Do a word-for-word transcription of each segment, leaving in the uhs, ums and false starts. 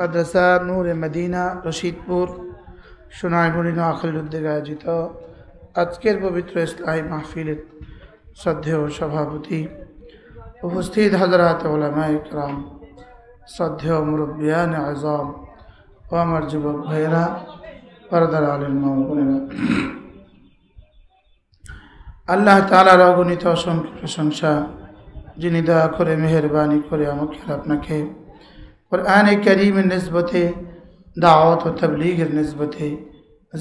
मदरसा नूर मदीना रशीदपुर সোনাইমুড়ি নোয়াখালীতে आयोजित आजकल पवित्र इस्लामी महफिल श्रद्धेय सभापति उपस्थित हजरात उलेमाए कराम श्रद्धेय मुरब्बियान आज़ाम और आमार जुबक भाइरा पर्दार आलेम मा बोनेरा আল্লাহ তাআলার অগণিত অসংখ্য প্রশংসা যিনি দয়া করে মেহেরবানি করে আমাকে আর আপনাকে कुरान करीम निस्बत दावत और तबलीग निस्बत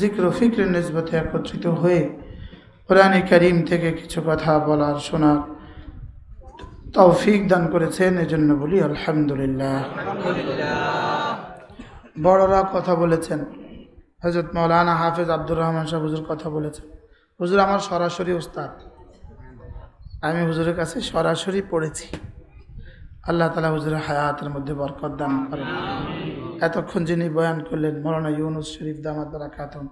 जिक्र फिक्र निस्बत एकत्रित हुए कुरान करीम थेके किछु कथा बोलार शोनार तौफिक दान करेছেন এজন্য বলি আলহামদুলিল্লাহ। बड़रा कथा बोलेছেন हजरत मौलाना हाफिज आब्दुर रहमान साहेब हुजूर कथा बोलेছেন। हुजूर आमार सरासरि उस्ताद, आमी हुजूरेर काछे सरासरि पढ़ेछि। আল্লাহ তাআলা হুজুরের হায়াতের মধ্যে বরকত দান করেন। এতক্ষণ যিনি বয়ান করলেন মৌলানা ইউনুস শরীফ দামাত বারাকাতুহু,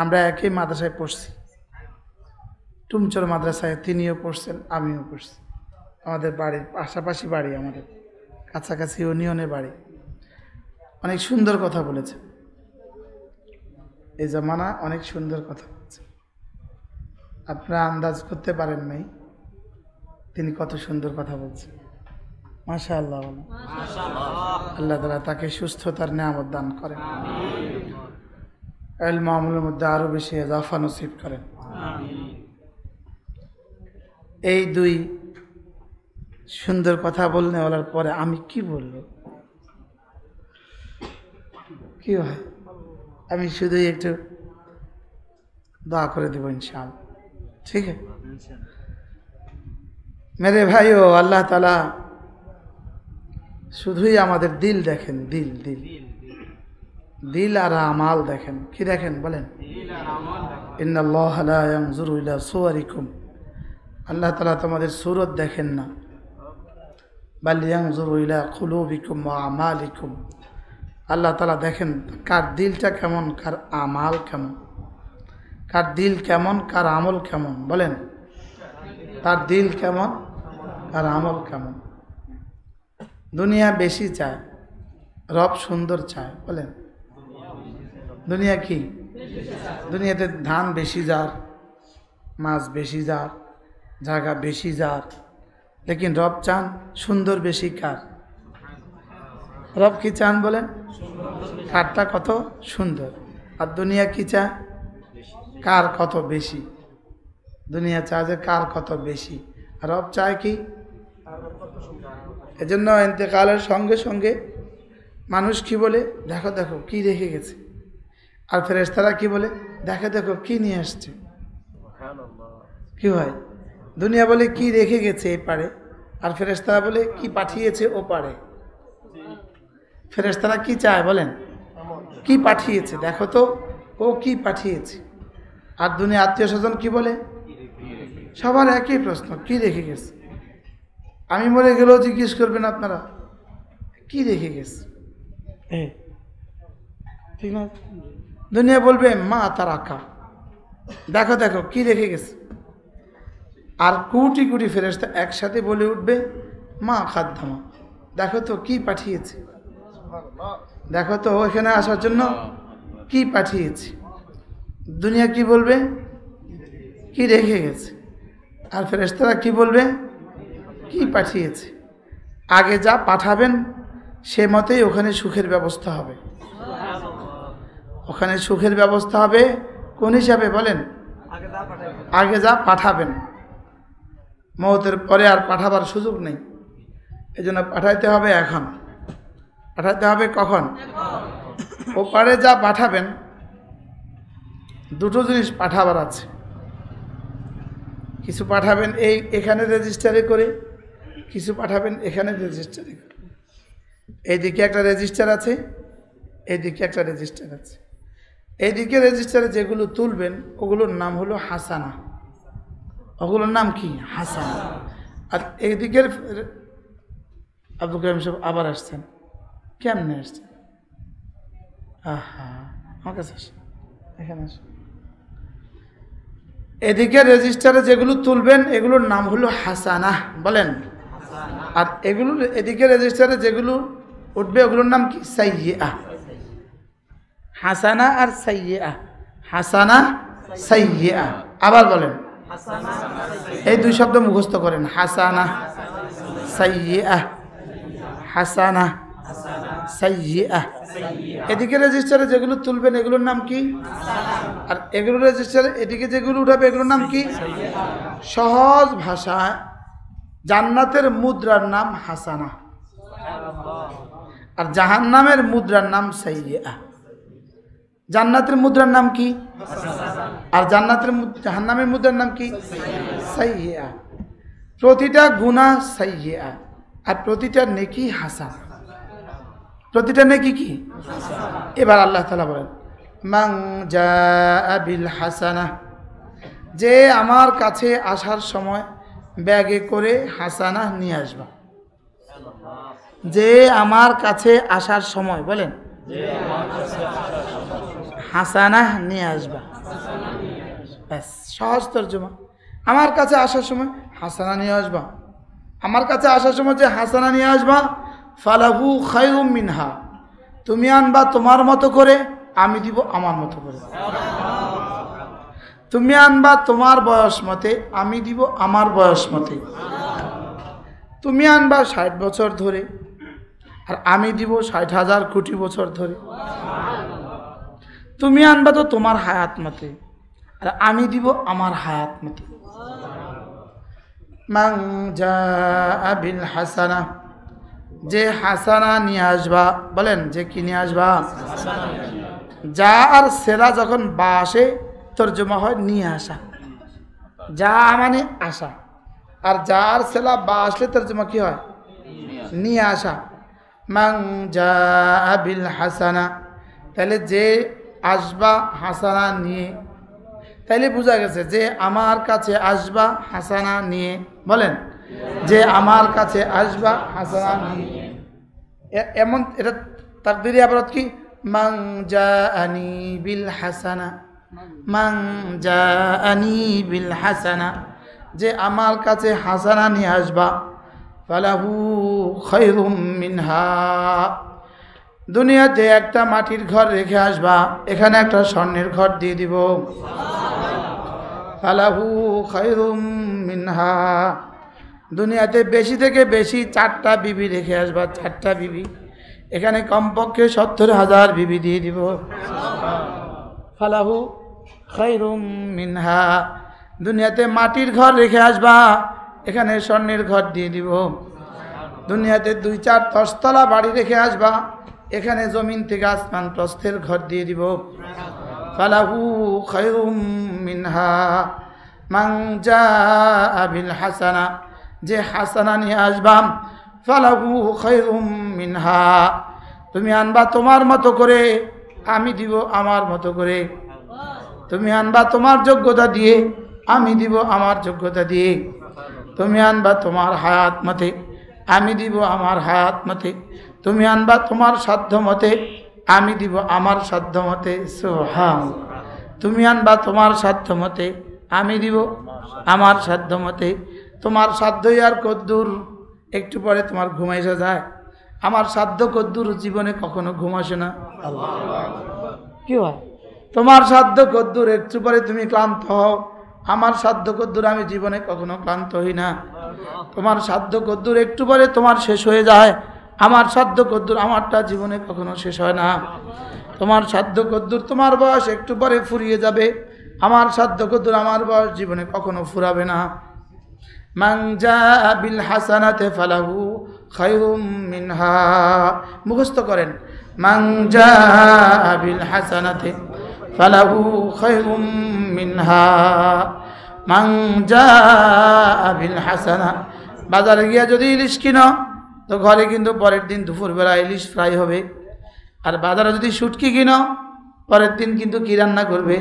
আমরা একই মাদ্রাসায় পড়ছি, টুমচর মাদ্রাসায় তিনিও পড়ছেন আমিও পড়ছি। আমাদের বাড়ির পাশাপাশি বাড়ি, আমাদের কাছাকাছি ইউনিয়নে বাড়ি। অনেক সুন্দর কথা বলেছে, এই জামানা অনেক সুন্দর কথা বলেছে, আপনারা আন্দাজ করতে পারেন নাই তিনি কত সুন্দর কথা বলছেন। माशाअल्लाह माशाअल्लाह अल्लाह ताला ताके सुस्थतार नेयामत दान करें, इल्म आमलेर मध्ये आरो बेशी इजाफा नसीब करें। এই দুই সুন্দর কথা বলনে বলার পরে আমি কি বলবো, কি হয়? আমি শুধু একটু দোয়া করে দেব ইনশাআল্লাহ, ঠিক আছে? मेरे भाइयो, अल्लाह ताला শুধুই আমাদের দিল দেখেন, দিল দিল দিল আর আমাল দেখেন। কি দেখেন বলেন? ইন্নাল্লাহ লা ইয়ানজুরু ইলা সুওয়ারিকুম, আল্লাহ তাআলা তোমাদের সুরত দেখেন না। বাল ইয়ানজুরু ইলা কুলুবিকুম ওয়া আমালিকুম, আল্লাহ তাআলা দেখেন কার দিলটা কেমন, কার আমাল কেমন। কার দিল কেমন, কার আমল কেমন? বলেন, তার দিল কেমন, কার আমল কেমন। दुनिया बेशी चाय, रब सुंदर चाय। बोलें दुनिया की, दुनिया ते धान बेशी जार, मांस बेशी जार, जागा बेशी जार, लेकिन रब चान सुंदर बेशी कार। रब की चान बोलें कारटा कतो सुंदर, और दुनिया की चाय कार कतो बेशी। दुनिया चाय जे कार कतो बेशी, रब चाय की। এজন্য ইন্তেকালের সঙ্গে সঙ্গে মানুষ কি বলে, দেখো দেখো কি রেখে গেছে, আর ফেরেশতারা কি বলে, দেখো দেখো কি নিয়ে আসছে। কি হয়? দুনিয়া বলে কি রেখে গেছে এ পারে, আর ফেরেশতারা বলে কি পাঠিয়েছে ও পারে। ফেরেশতারা কি চায় বলেন? কি পাঠিয়েছে, দেখো তো ও কি পাঠিয়েছে। আর দুনিয়া আত্মীয় স্বজন কি বলে? সবার একই প্রশ্ন, কি রেখে গেছে। আমি মরে গেলেও জিজ্ঞেস করবেন আপনারা কি রেখে গেছে, ঠিক না? দুনিয়া বলবে মা তার আঁকা, দেখো দেখো কি রেখে গেছে। আর কোটি কোটি ফেরেশতা একসাথে বলে উঠবে মা খাদ্দামা, দেখো তো কি পাঠিয়েছে, দেখো তো ওইখানে আসার জন্য কি পাঠিয়েছে। দুনিয়া কি বলবে? কি রেখে গেছে। আর ফেরেশতারা কি বলবে? কি পাঠিয়েছে। আগে যা পাঠাবেন সে মতেই ওখানে সুখের ব্যবস্থা হবে। ওখানে সুখের ব্যবস্থা হবে কোন হিসাবে বলেন? আগে যা পাঠাবেন। মওতের পরে আর পাঠাবার সুযোগ নেই, এজন্য পাঠাইতে হবে এখন। পাঠাইতে হবে কখন? ওপারে যা পাঠাবেন, দুটো জিনিস পাঠাবার আছে। কিছু পাঠাবেন এই এখানে রেজিস্টারে করে, কিছু পাঠাবেন এখানে রেজিস্টারে। এইদিকে একটা রেজিস্টার আছে, এইদিকে একটা রেজিস্টার আছে। এইদিকে রেজিস্টারে যেগুলো তুলবেন ওগুলোর নাম হলো হাসানা, ওগুলোর নাম কি? হাসানা। আর এইদিকের আব্দুল কাইম সাহেব আবার আসছেন, কেমনে আসছেন? আহা, আমার কাছে আসেন, এখানে আসেন। এদিকে রেজিস্টারে যেগুলো তুলবেন এগুলোর নাম হলো হাসানা, বলেন। আর এগুলো এদিকে রেজিস্টারে যেগুলো উঠবে, ওগুলোর নাম কি? সাইয়্যাহ। হাসানা আর সাইয়্যাহ, হাসানা সাইয়্যাহ। আবার বলেন এই দুই শব্দ মুখস্থ করেন, হাসানা সাইয়্যাহ, হাসানা সাইয়্যাহ। এদিকে রেজিস্টারে যেগুলো তুলবেন এগুলোর নাম কি? আর এগুলো রেজিস্টারে এদিকে যেগুলো উঠাবে এগুলোর নাম কি? সহজ ভাষায় জান্নাতের মুদ্রার নাম হাসানা আর জাহান্নামের মুদ্রার নাম সাইয়্যাহ। জান্নাতের মুদ্রার নাম কি? আর জান্নাতের জাহান্নামের মুদ্রার নাম কি? সাইয়্যাহ। প্রতিটা গুনাহ সাইয়্যাহ আর প্রতিটা নেকি হাসানা। প্রতিটা নেকি কি? এবার আল্লাহ তাআলা বলেন, মান জাআ বিল হাসানাহ, যে আমার কাছে আসার সময় ব্যাগে করে হাসানাহ নিয়ে আসবা। যে আমার কাছে আসার সময় বলেন হাসানাহ নিয়ে আসবা, ব্যাস সহজ তর্জমা। আমার কাছে আসার সময় হাসানাহ নিয়ে আসবা, আমার কাছে আসার সময় যে হাসানাহ নিয়ে আসবা, ফালাহু খায়রুম মিনহা, তুমি আনবা তোমার মতো করে, আমি দিব আমার মতো করে। তুমি আনবা তোমার বয়স মতে, আমি দিব আমার বয়স মতে। তুমি আনবা ষাট বছর ধরে আর আমি দিব ষাট হাজার কোটি বছর ধরে। তুমি আনবা তো তোমার হায়াত মতে আর আমি দিব আমার হায়াত মতে। মান জাআ বিল হাসানাহ, যে হাসানা নিয়ে আসবা, বলেন যে কি নিয়ে আসবা? যা আর সেরা যখন বা আসে তর্জমা হয় নিয়ে আসা। যা মানে আসা, আর যা আর সেরা বা আসলে তর্জমা কি হয়? নিয়ে আসা। মান জাআ বিল হাসানা, তাহলে যে আসবা হাসানা নিয়ে, তাহলে বোঝা গেছে যে আমার কাছে আসবা হাসানা নিয়ে, বলেন যে আমার কাছে আসবা হাসানা নিয়ে। এমন এটা তাকদীরি আবরত কি? মান জাআনি বিল হাসানা, মান জাআনি বিল হাসানা, যে আমার কাছে হাসানা নিয়ে আসবা। ফালাহু খায়রুম মিনহা, দুনিয়াতে একটা মাটির ঘর রেখে আসবা, এখানে একটা স্বর্ণের ঘর দিয়ে দিব। ফালাহু খায়রুম মিনহা, দুনিয়াতে বেশি থেকে বেশি চারটা বিবি রেখে আসবা, চারটা বিবি, এখানে কমপক্ষে সত্তর হাজার বিবি দিয়ে দিব। ফালাহু খায়রুম মিনহা, দুনিয়াতে মাটির ঘর রেখে আসবা, এখানে স্বর্ণের ঘর দিয়ে দিব। দুনিয়াতে দুই চার দশতলা বাড়ি রেখে আসবা, এখানে জমিন থেকে আসমান প্রস্থের ঘর দিয়ে দিব। ফালাহু খায়রুম মিনহা। মান জাআ বিল হাসানা, যে হাসানা নিয়ে আসবাম, ফালাহু খায়রুম মিনহা, তুমি আনবা তোমার মতো করে, আমি দিব আমার মতো করে। তুমি আনবা তোমার যোগ্যতা দিয়ে, আমি দিব আমার যোগ্যতা দিয়ে। তুমি আনবা তোমার হায়াত মতে, আমি দিব আমার হায়াত মতে। তুমি আনবা তোমার সাধ্য মতে, আমি দিব আমার সাধ্য মতে। সুবহানাল্লাহ। তুমি আনবা তোমার সাধ্য মতে, আমি দিব আমার সাধ্য মতে। তোমার সাধ্যই আর কদ্দুর, একটু পরে তোমার ঘুম এসে যায়। আমার সাধ্য কদ্দুর, জীবনে কখনো ঘুম আসে না। কি হয়? তোমার সাধ্য কদ্দুর, একটু পরে তুমি ক্লান্ত হও। আমার সাধ্য কদ্দুর, আমি জীবনে কখনো ক্লান্ত হই না। তোমার সাধ্য কদ্দুর, একটু পরে তোমার শেষ হয়ে যায়। আমার সাধ্য কদ্দুর, আমারটা জীবনে কখনো শেষ হয় না। তোমার সাধ্য কদ্দুর, তোমার বয়স একটু পরে ফুরিয়ে যাবে। আমার সাধ্য কদ্দুর, আমার বয়স জীবনে কখনো ফুরাবে না। মান জাআ বিল হাসানাতে ফালাহু খায়রুম মিনহা, মুখস্থ করেন। মান জাআ বিল হাসানাতে ফালাহু খায়রুম মিনহা। মান জাআ বিল হাসানা, বাজারে গিয়া যদি ইলিশ কিনো তো ঘরে কিন্তু পরের দিন দুপুরবেলা ইলিশ ফ্রাই হবে। আর বাজারে যদি শুটকি কিনো পরের দিন কিন্তু কী রান্না করবে?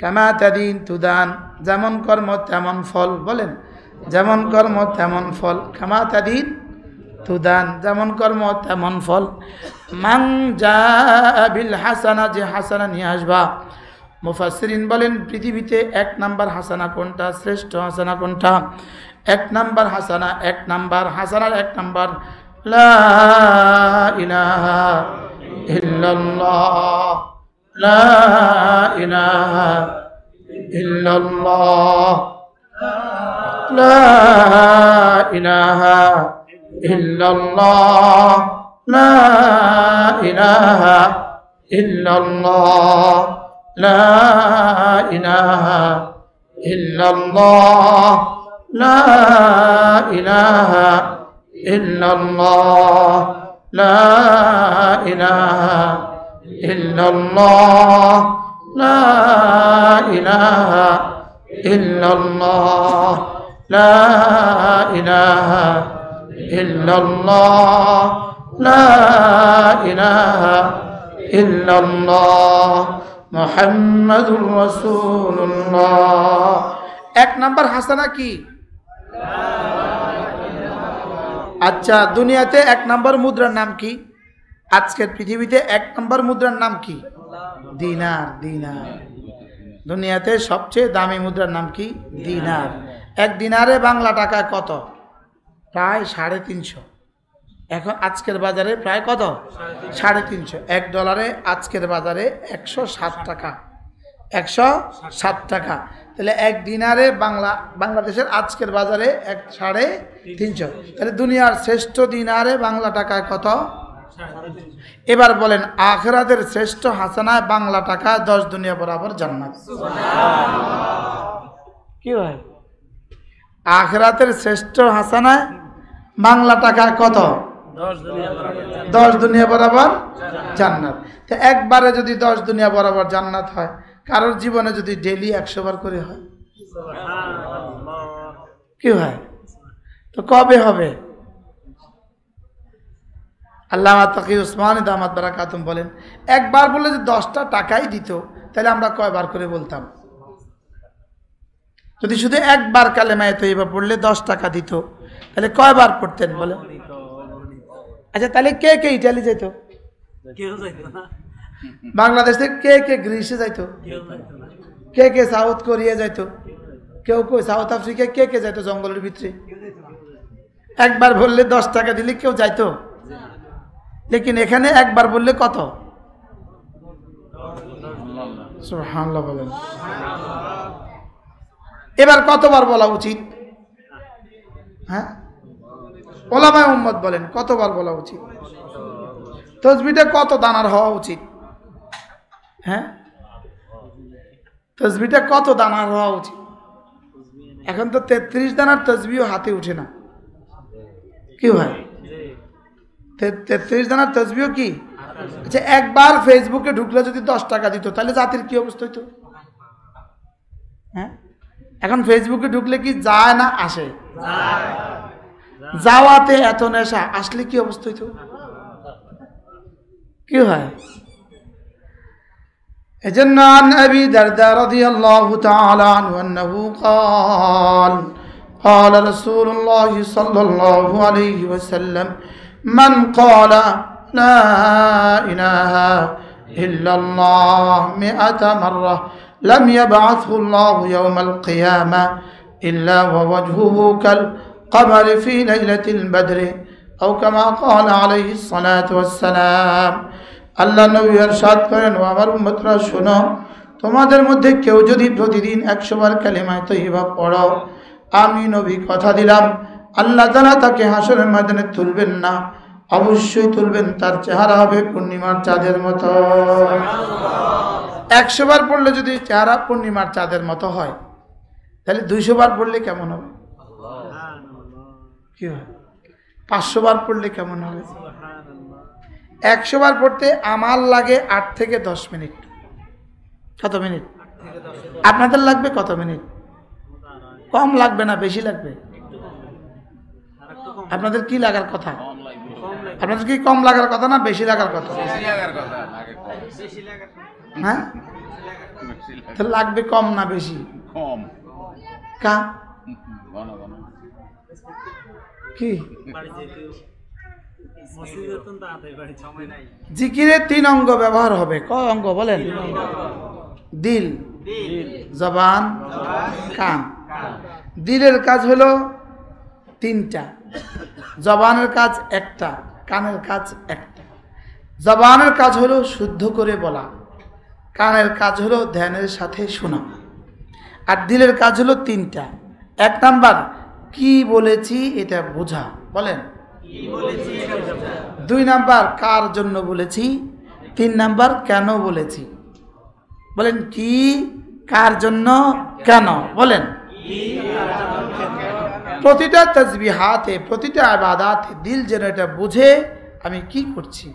কামা তাদিন তুদান, যেমন কর্ম তেমন ফল। বলেন যেমন কর্ম তেমন ফল। কামা তাদিন তুদান, যেমন কর্ম তেমন ফল। মান জাআ বিল হাসানা, যে হাসানা নিয়ে আসবা। মুফাসসিরিন বলেন পৃথিবীতে এক নাম্বার হাসানা কোনটা? শ্রেষ্ঠ হাসানা কোনটা? এক নাম্বার হাসানা, এক নাম্বার হাসানার এক নাম্বার لا إله إلا الله لا إله إلا الله لا إله إلا الله لا إله إلا الله لا إله إلا الله لا إله إلا الله لا إله إلا الله لا إله إلا الله لا إله إلا الله لا إله إلا الله محمد رسول الله एक नंबर हसना की अच्छा दुनिया ते एक नंबर मुद्रार नाम की आज के पृथ्वी ते एक नंबर मुद्रार नाम की दिनार दिनार दुनिया ते सबसे दामी मुद्रार नाम की दिनार एक दिनारे बांगला टाका कत प्राय साढ़े तीन सौ एखन आजकेर बाजारे प्राय कत साढ़े तीन सौ एक डलारे आजकेर बाजारे एकशो सात टाका एकशो सात टाका ताहले एक दिनारे बांगला बांग्लादेशेर आजकेर बाजारे एक साढ़े तीन सौ ताहले दुनियार श्रेष्ठ दिनारे बांगला टाका कत एबार बोलेन आखिरातेर श्रेष्ठ हासानाय बांगला टाका दस दुनिया बराबर जान्नात कि भाई आखिरातेर श्रेष्ठ हासाना बांगला टाका कत दस दुनिया बराबर जान्नात तो एक बारे जो दस दुनिया बराबर जान्नात है कारो जीवने जो डेली एकशो बार करे कि है तो कब है अल्लामा तकी उस्मानी दामात बाराकातुम बोलें एक बार बोले जो दसटा टाकाई दित ताहले आमरा कय बार करे बोलताम যদি শুধু একবার কালেমায়ে তয়্যিবা পড়লে দশ টাকা দিত তাহলে কয়বার পড়তেন বলেন আচ্ছা তাহলে কে কে ইতালি যেত কেউ যাইতো না বাংলাদেশ থেকে কে কে গ্রিসে যাইতো কেউ যাইতো না কে কে সাউথ কোরিয়া যাইতো কেউ কেউ সাউথ আফ্রিকা কে কে যাইতো জঙ্গলের ভিতরে একবার বললে দশ টাকা দিলে কেউ যাইতো না लेकिन এখানে একবার বললে কত সুবহানাল্লাহ বলেন সুবহানাল্লাহ এবার কতবার বলা উচিত হ্যাঁ ওলামায়ে উম্মত বলেন কতবার বলা উচিত তাসবিহটা কত দানার হওয়া উচিত হ্যাঁ তাসবিহটা কত দানার হওয়া উচিত এখন তো তেত্রিশ দানার তাসবিহ হাতে ওঠে না কি হয় তেত্রিশ দানার তাসবিহ কি আচ্ছা একবার ফেসবুকে ঢুকলে যদি দশ টাকা দিত তাহলে জাতির কি অবস্থা হতো হ্যাঁ এখন ফেসবুকে ঢুকলে কি যায় না আসে যায় যাওয়াতে এত নেশা আসলে কি অবস্থা হইতো কি হয় এজন্য আন আবি দারদা রাদিয়াল্লাহু তাআলা আনহু আনহু قال قال رسول الله صلى الله عليه وسلم من قال لا إله إلا الله مئة مرة لم يبعثه الله يوم القيامة إلا ووجهه كالقمر في ليلة البدر أو كما قال عليه الصلاة والسلام আল্লাহ নবী ارشاد করেন ও আমার উম্মতরা শোনো তোমাদের মধ্যে কেউ যদি প্রতিদিন একশো বার কালিমায়ে তয়্যিবা পড়ো আমি নবী কথা দিলাম আল্লাহ তাআলা তাকে হাশরের ময়দানে তুলবেন না অবশ্যই তুলবেন তার চেহারা হবে পূর্ণিমার চাঁদের মতো সুবহানাল্লাহ একশো বার পড়লে যদি চেহারা পূর্ণিমার চাঁদের মতো হয় তাহলে দুইশো বার পড়লে কেমন হবে কি হয় পাঁচশো বার পড়লে কেমন হবে একশো বার পড়তে আমার লাগে আট থেকে দশ মিনিট কত মিনিট আপনাদের লাগবে কত মিনিট কম লাগবে না বেশি লাগবে আপনাদের কি লাগার কথা আপনাদের কি কম লাগার কথা না বেশি লাগার কথা হ্যাঁ তো লাগবে কম না বেশি কম কা ঘন ঘন কি জিকিরে তিন অঙ্গ ব্যবহার হবে কয় অঙ্গ বলেন দিল জবান কান দিলের কাজ হলো তিনটা জবানের কাজ একটা, কানের কাজ একটা। জবানের কাজ হলো শুদ্ধ করে বলা, কানের কাজ হলো ধ্যানের সাথে শোনা, আর দিলের কাজ হলো তিনটা। এক নাম্বার কি বলেছি এটা বোঝা, বলেন কি বলেছি এটা বোঝা। দুই নাম্বার কার জন্য বলেছি। তিন নাম্বার কেন বলেছি, বলেন কি কার জন্য কেন, বলেন। প্রতিটা তাসবিহাতে প্রতিটা ইবাদাতে দিল যেন এটা বুঝে আমি কি করছি।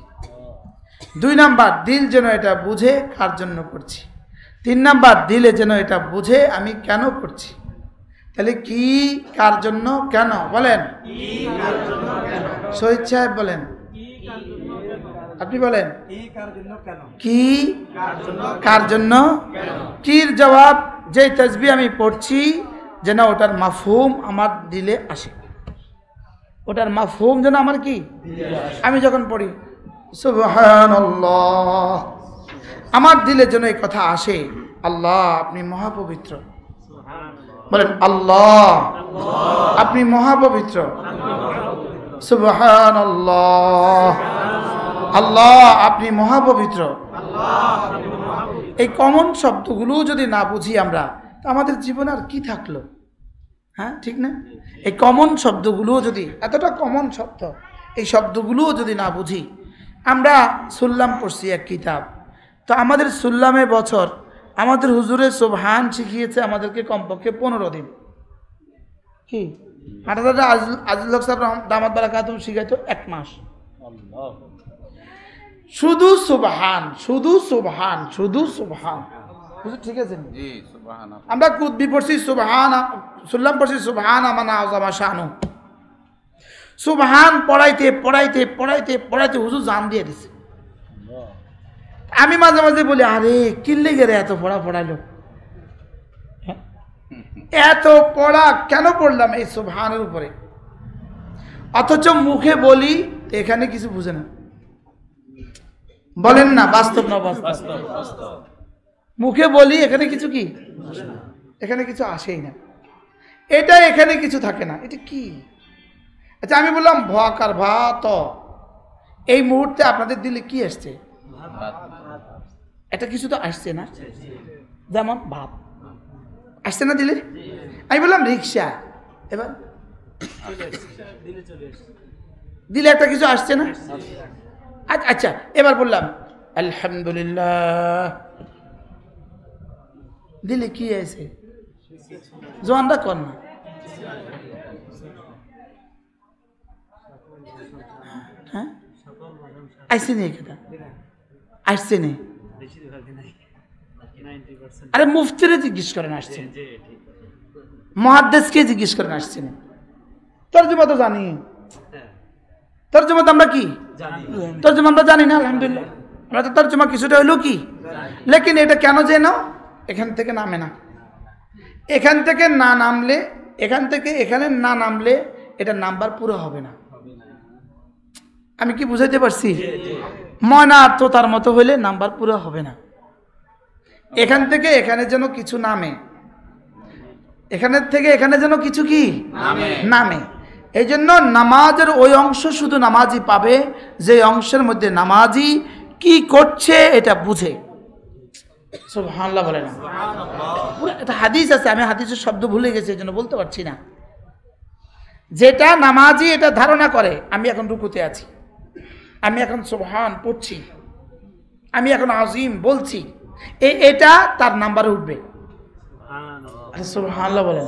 দুই নাম্বার দিল যেন এটা বুঝে কার জন্য করছি। তিন নাম্বার দিলে যেন এটা বুঝে আমি কেন করছি। তাহলে কি কার জন্য কেন, বলেন শহীদ সাহেব, বলেন আপনি, বলেন কি কার জন্য। কির জবাব যেই তাসবিহ আমি পড়ছি যেন ওটার মাফহুম আমার দিলে আসে, ওটার মাফহুম যেন আমার কি। আমি যখন পড়ি সুবহানাল্লাহ, আমার দিলে যেন এই কথা আসে, আল্লাহ আপনি মহাপবিত্র, বলেন আল্লাহ আপনি মহাপবিত্র, সুবহানাল্লাহ আল্লাহ আপনি মহাপবিত্র। এই কমন শব্দগুলো যদি না বুঝি আমরা, তো আমাদের জীবন আর কি থাকলো, হ্যাঁ ঠিক না। এই কমন শব্দগুলোও যদি, এতটা কমন শব্দ, এই শব্দগুলোও যদি না বুঝি। আমরা সুল্লাম পড়ছি এক কিতাব, তো আমাদের সুল্লামে বছর আমাদের হুজুরে সুবহান শিখিয়েছে আমাদেরকে কমপক্ষে পনেরো দিন কি। হাঁটাটা আজিজুল হক সাহেব দামাত বারাকাতুহু শিখাইতো এক মাস। শুধু সুবহান, শুধু সুবহান, শুধু সুবহান, বুঝে ঠিক আছে জি। সুবহান আমরা কুতবি পড়ছি, সুবহান সুল্লাম পড়ছি, সুবহান আমানা আযমা শানু। সুবহান পড়াইতে পড়াইতে পড়াইতে পড়াইতে হুজুর জান দিয়ে দিছে। আমি মাঝে মাঝে বলি আরে কিল্লে গেলে এত পড়া পড়াইলো, এত পড়া কেন পড়লাম এই সুবহানের উপরে। অথচ মুখে বলি, এখানে কিছু বুঝে না, বলেন না বাস্তব না বাস্তব। মুখে বলি এখানে কিছু কি, এখানে কিছু আসেই না, এটা এখানে কিছু থাকে না, এটা কি। আচ্ছা আমি বললাম ভ কার ভা ত, এই মুহূর্তে আপনাদের দিলে কি আসছে, এটা কিছু তো আসছে না, যেমন ভাব আসছে না দিলে। আমি বললাম রিক্সা, এবার দিলে একটা কিছু আসছে না। আচ্ছা এবার বললাম আলহামদুলিল্লাহ, দিলে কি আছে, জোয়ানরা কর না। হ্যাঁ আসছে নেই, এটা আসছে নেই। আরে মুফতিরে জিজ্ঞেস করেন আসছে, মুহাদ্দিসকে জিজ্ঞেস করেন আসছে না। তরজমা তো জানি, তরজমা তো আমরা কি জানি, তরজমা আমরা জানি না আলহামদুলিল্লাহ। আমরা তো তরজমা কিছুটা হইলো কি, লেকিন এটা কেন যেন এখান থেকে নামে না। এখান থেকে না নামলে, এখান থেকে এখানে না নামলে এটা নাম্বার পুরো হবে না। আমি কি বুঝাইতে পারছি, ময়না তো তার মতো হইলে নাম্বার পুরো হবে না। এখান থেকে এখানে যেন কিছু নামে, এখানের থেকে এখানে যেন কিছু কি নামে। এই জন্য নামাজের ওই অংশ শুধু নামাজি পাবে যে অংশের মধ্যে নামাজি কি করছে এটা বুঝে। সুবহানাল্লাহ বলে না, এটা হাদিস আছে, আমি হাদিসের শব্দ ভুলে গেছি এই জন্য বলতে পারছি না। যেটা নামাজি এটা ধারণা করে আমি এখন রুকুতে আছি, আমি এখন সুবহান পড়ছি, আমি এখন আজিম বলছি, এটা তার নাম্বারে উঠবে। সুবহানাল্লাহ বলেন।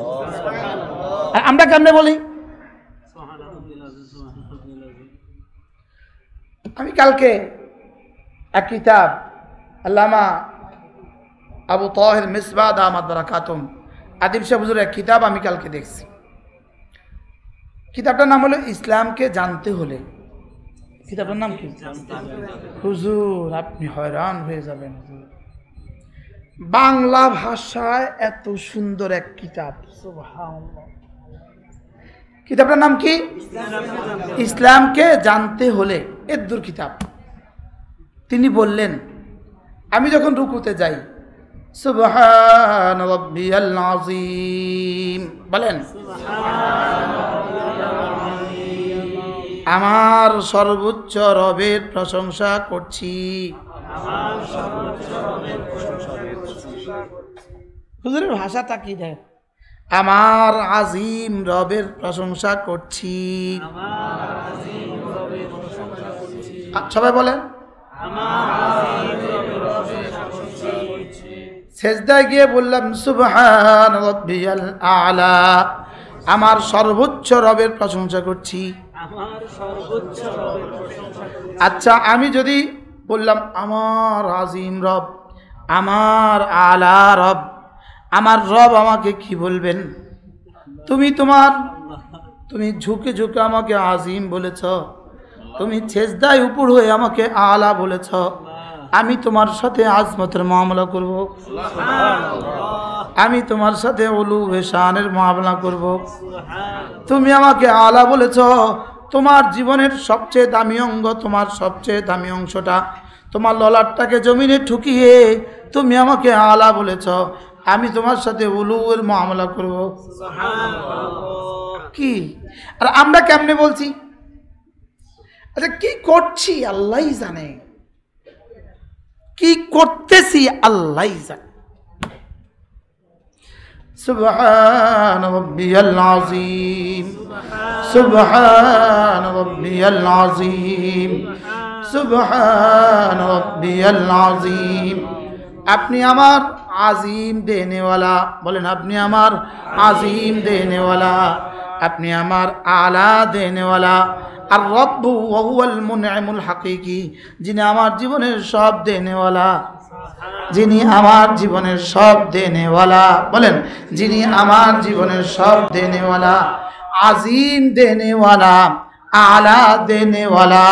আর আমরা কেমনে বলি, আমি কালকে এক কিতাব আল্লামা আবু তাহের মিসবাহ দামাত বারাকাতুহু আদিব শাহ হুজুরের এক কিতাব আমি কালকে দেখছি। কিতাবটার নাম হলো ইসলামকে জানতে হলে। কিতাবটার নাম কি হুজুর, আপনি হয়রান হয়ে যাবেন হুজুর। বাংলা ভাষায় এত সুন্দর এক কিতাব, সুবহানাল্লাহ। কিতাবটার নাম কি ইসলামকে জানতে হলে, এদ্দুর কিতাব। তিনি বললেন আমি যখন রুকুতে যাই সুবহান রাব্বিয়াল আযীম, বলেন সুবহান রাব্বিয়াল আযীম, আমার সর্বোচ্চ রবের প্রশংসা করছি। হুজুরের ভাষাটা কি দেখ, আমার আজিম রবের প্রশংসা করছি। সবাই বলেন সেজদায় গিয়ে বললাম সুবহান রাব্বিয়াল আ'লা, আমার সর্বোচ্চ রবের প্রশংসা করছি। আচ্ছা আমি যদি বললাম আমার আজিম রব, আমার আলা রব, আমার রব আমাকে কি বলবেন? তুমি তোমার তুমি ঝুঁকে ঝুঁকে আমাকে আজিম বলেছ, তুমি ছেজদায় উপর হয়ে আমাকে আলা বলেছ, আমি তোমার সাথে আজমতের মামলা করব, আমি তোমার সাথে উলুবে শানের মামলা করব। তুমি আমাকে আলা বলেছ, তোমার জীবনের সবচেয়ে দামি অঙ্গ, তোমার সবচেয়ে দামি অংশটা, তোমার ললাটটাকে জমিনে ঠুকিয়ে তুমি আমাকে আলা বলেছ, আমি তোমার সাথে উলুয়ের মামলা করব। কি আর আমরা কেমনে বলছি? আচ্ছা কি করছি আল্লাহই জানে, কি করতেছি আল্লাহই জানে। সুবহান রাব্বিয়াল আযীম, সুবহান রাব্বিয়াল আযীম, সুবহান রাব্বিয়াল আযীম। আপনি আমার আজিম দেনেওয়ালা, বলেন আপনি আমার আজিম দেনেওয়ালা, আপনি আমার আলা দেনেওয়ালা। আর রব্বু ওয়া হুয়াল মুনইমুল হাকীকি, যিনি আমার জীবনের সব দেনেওয়ালা, যিনি আমার জীবনের সব দেনেওয়ালা, বলেন যিনি আমার জীবনের সব দেনেওয়ালা, আজিম দেনেওয়ালা, আলা দেনেওয়ালা,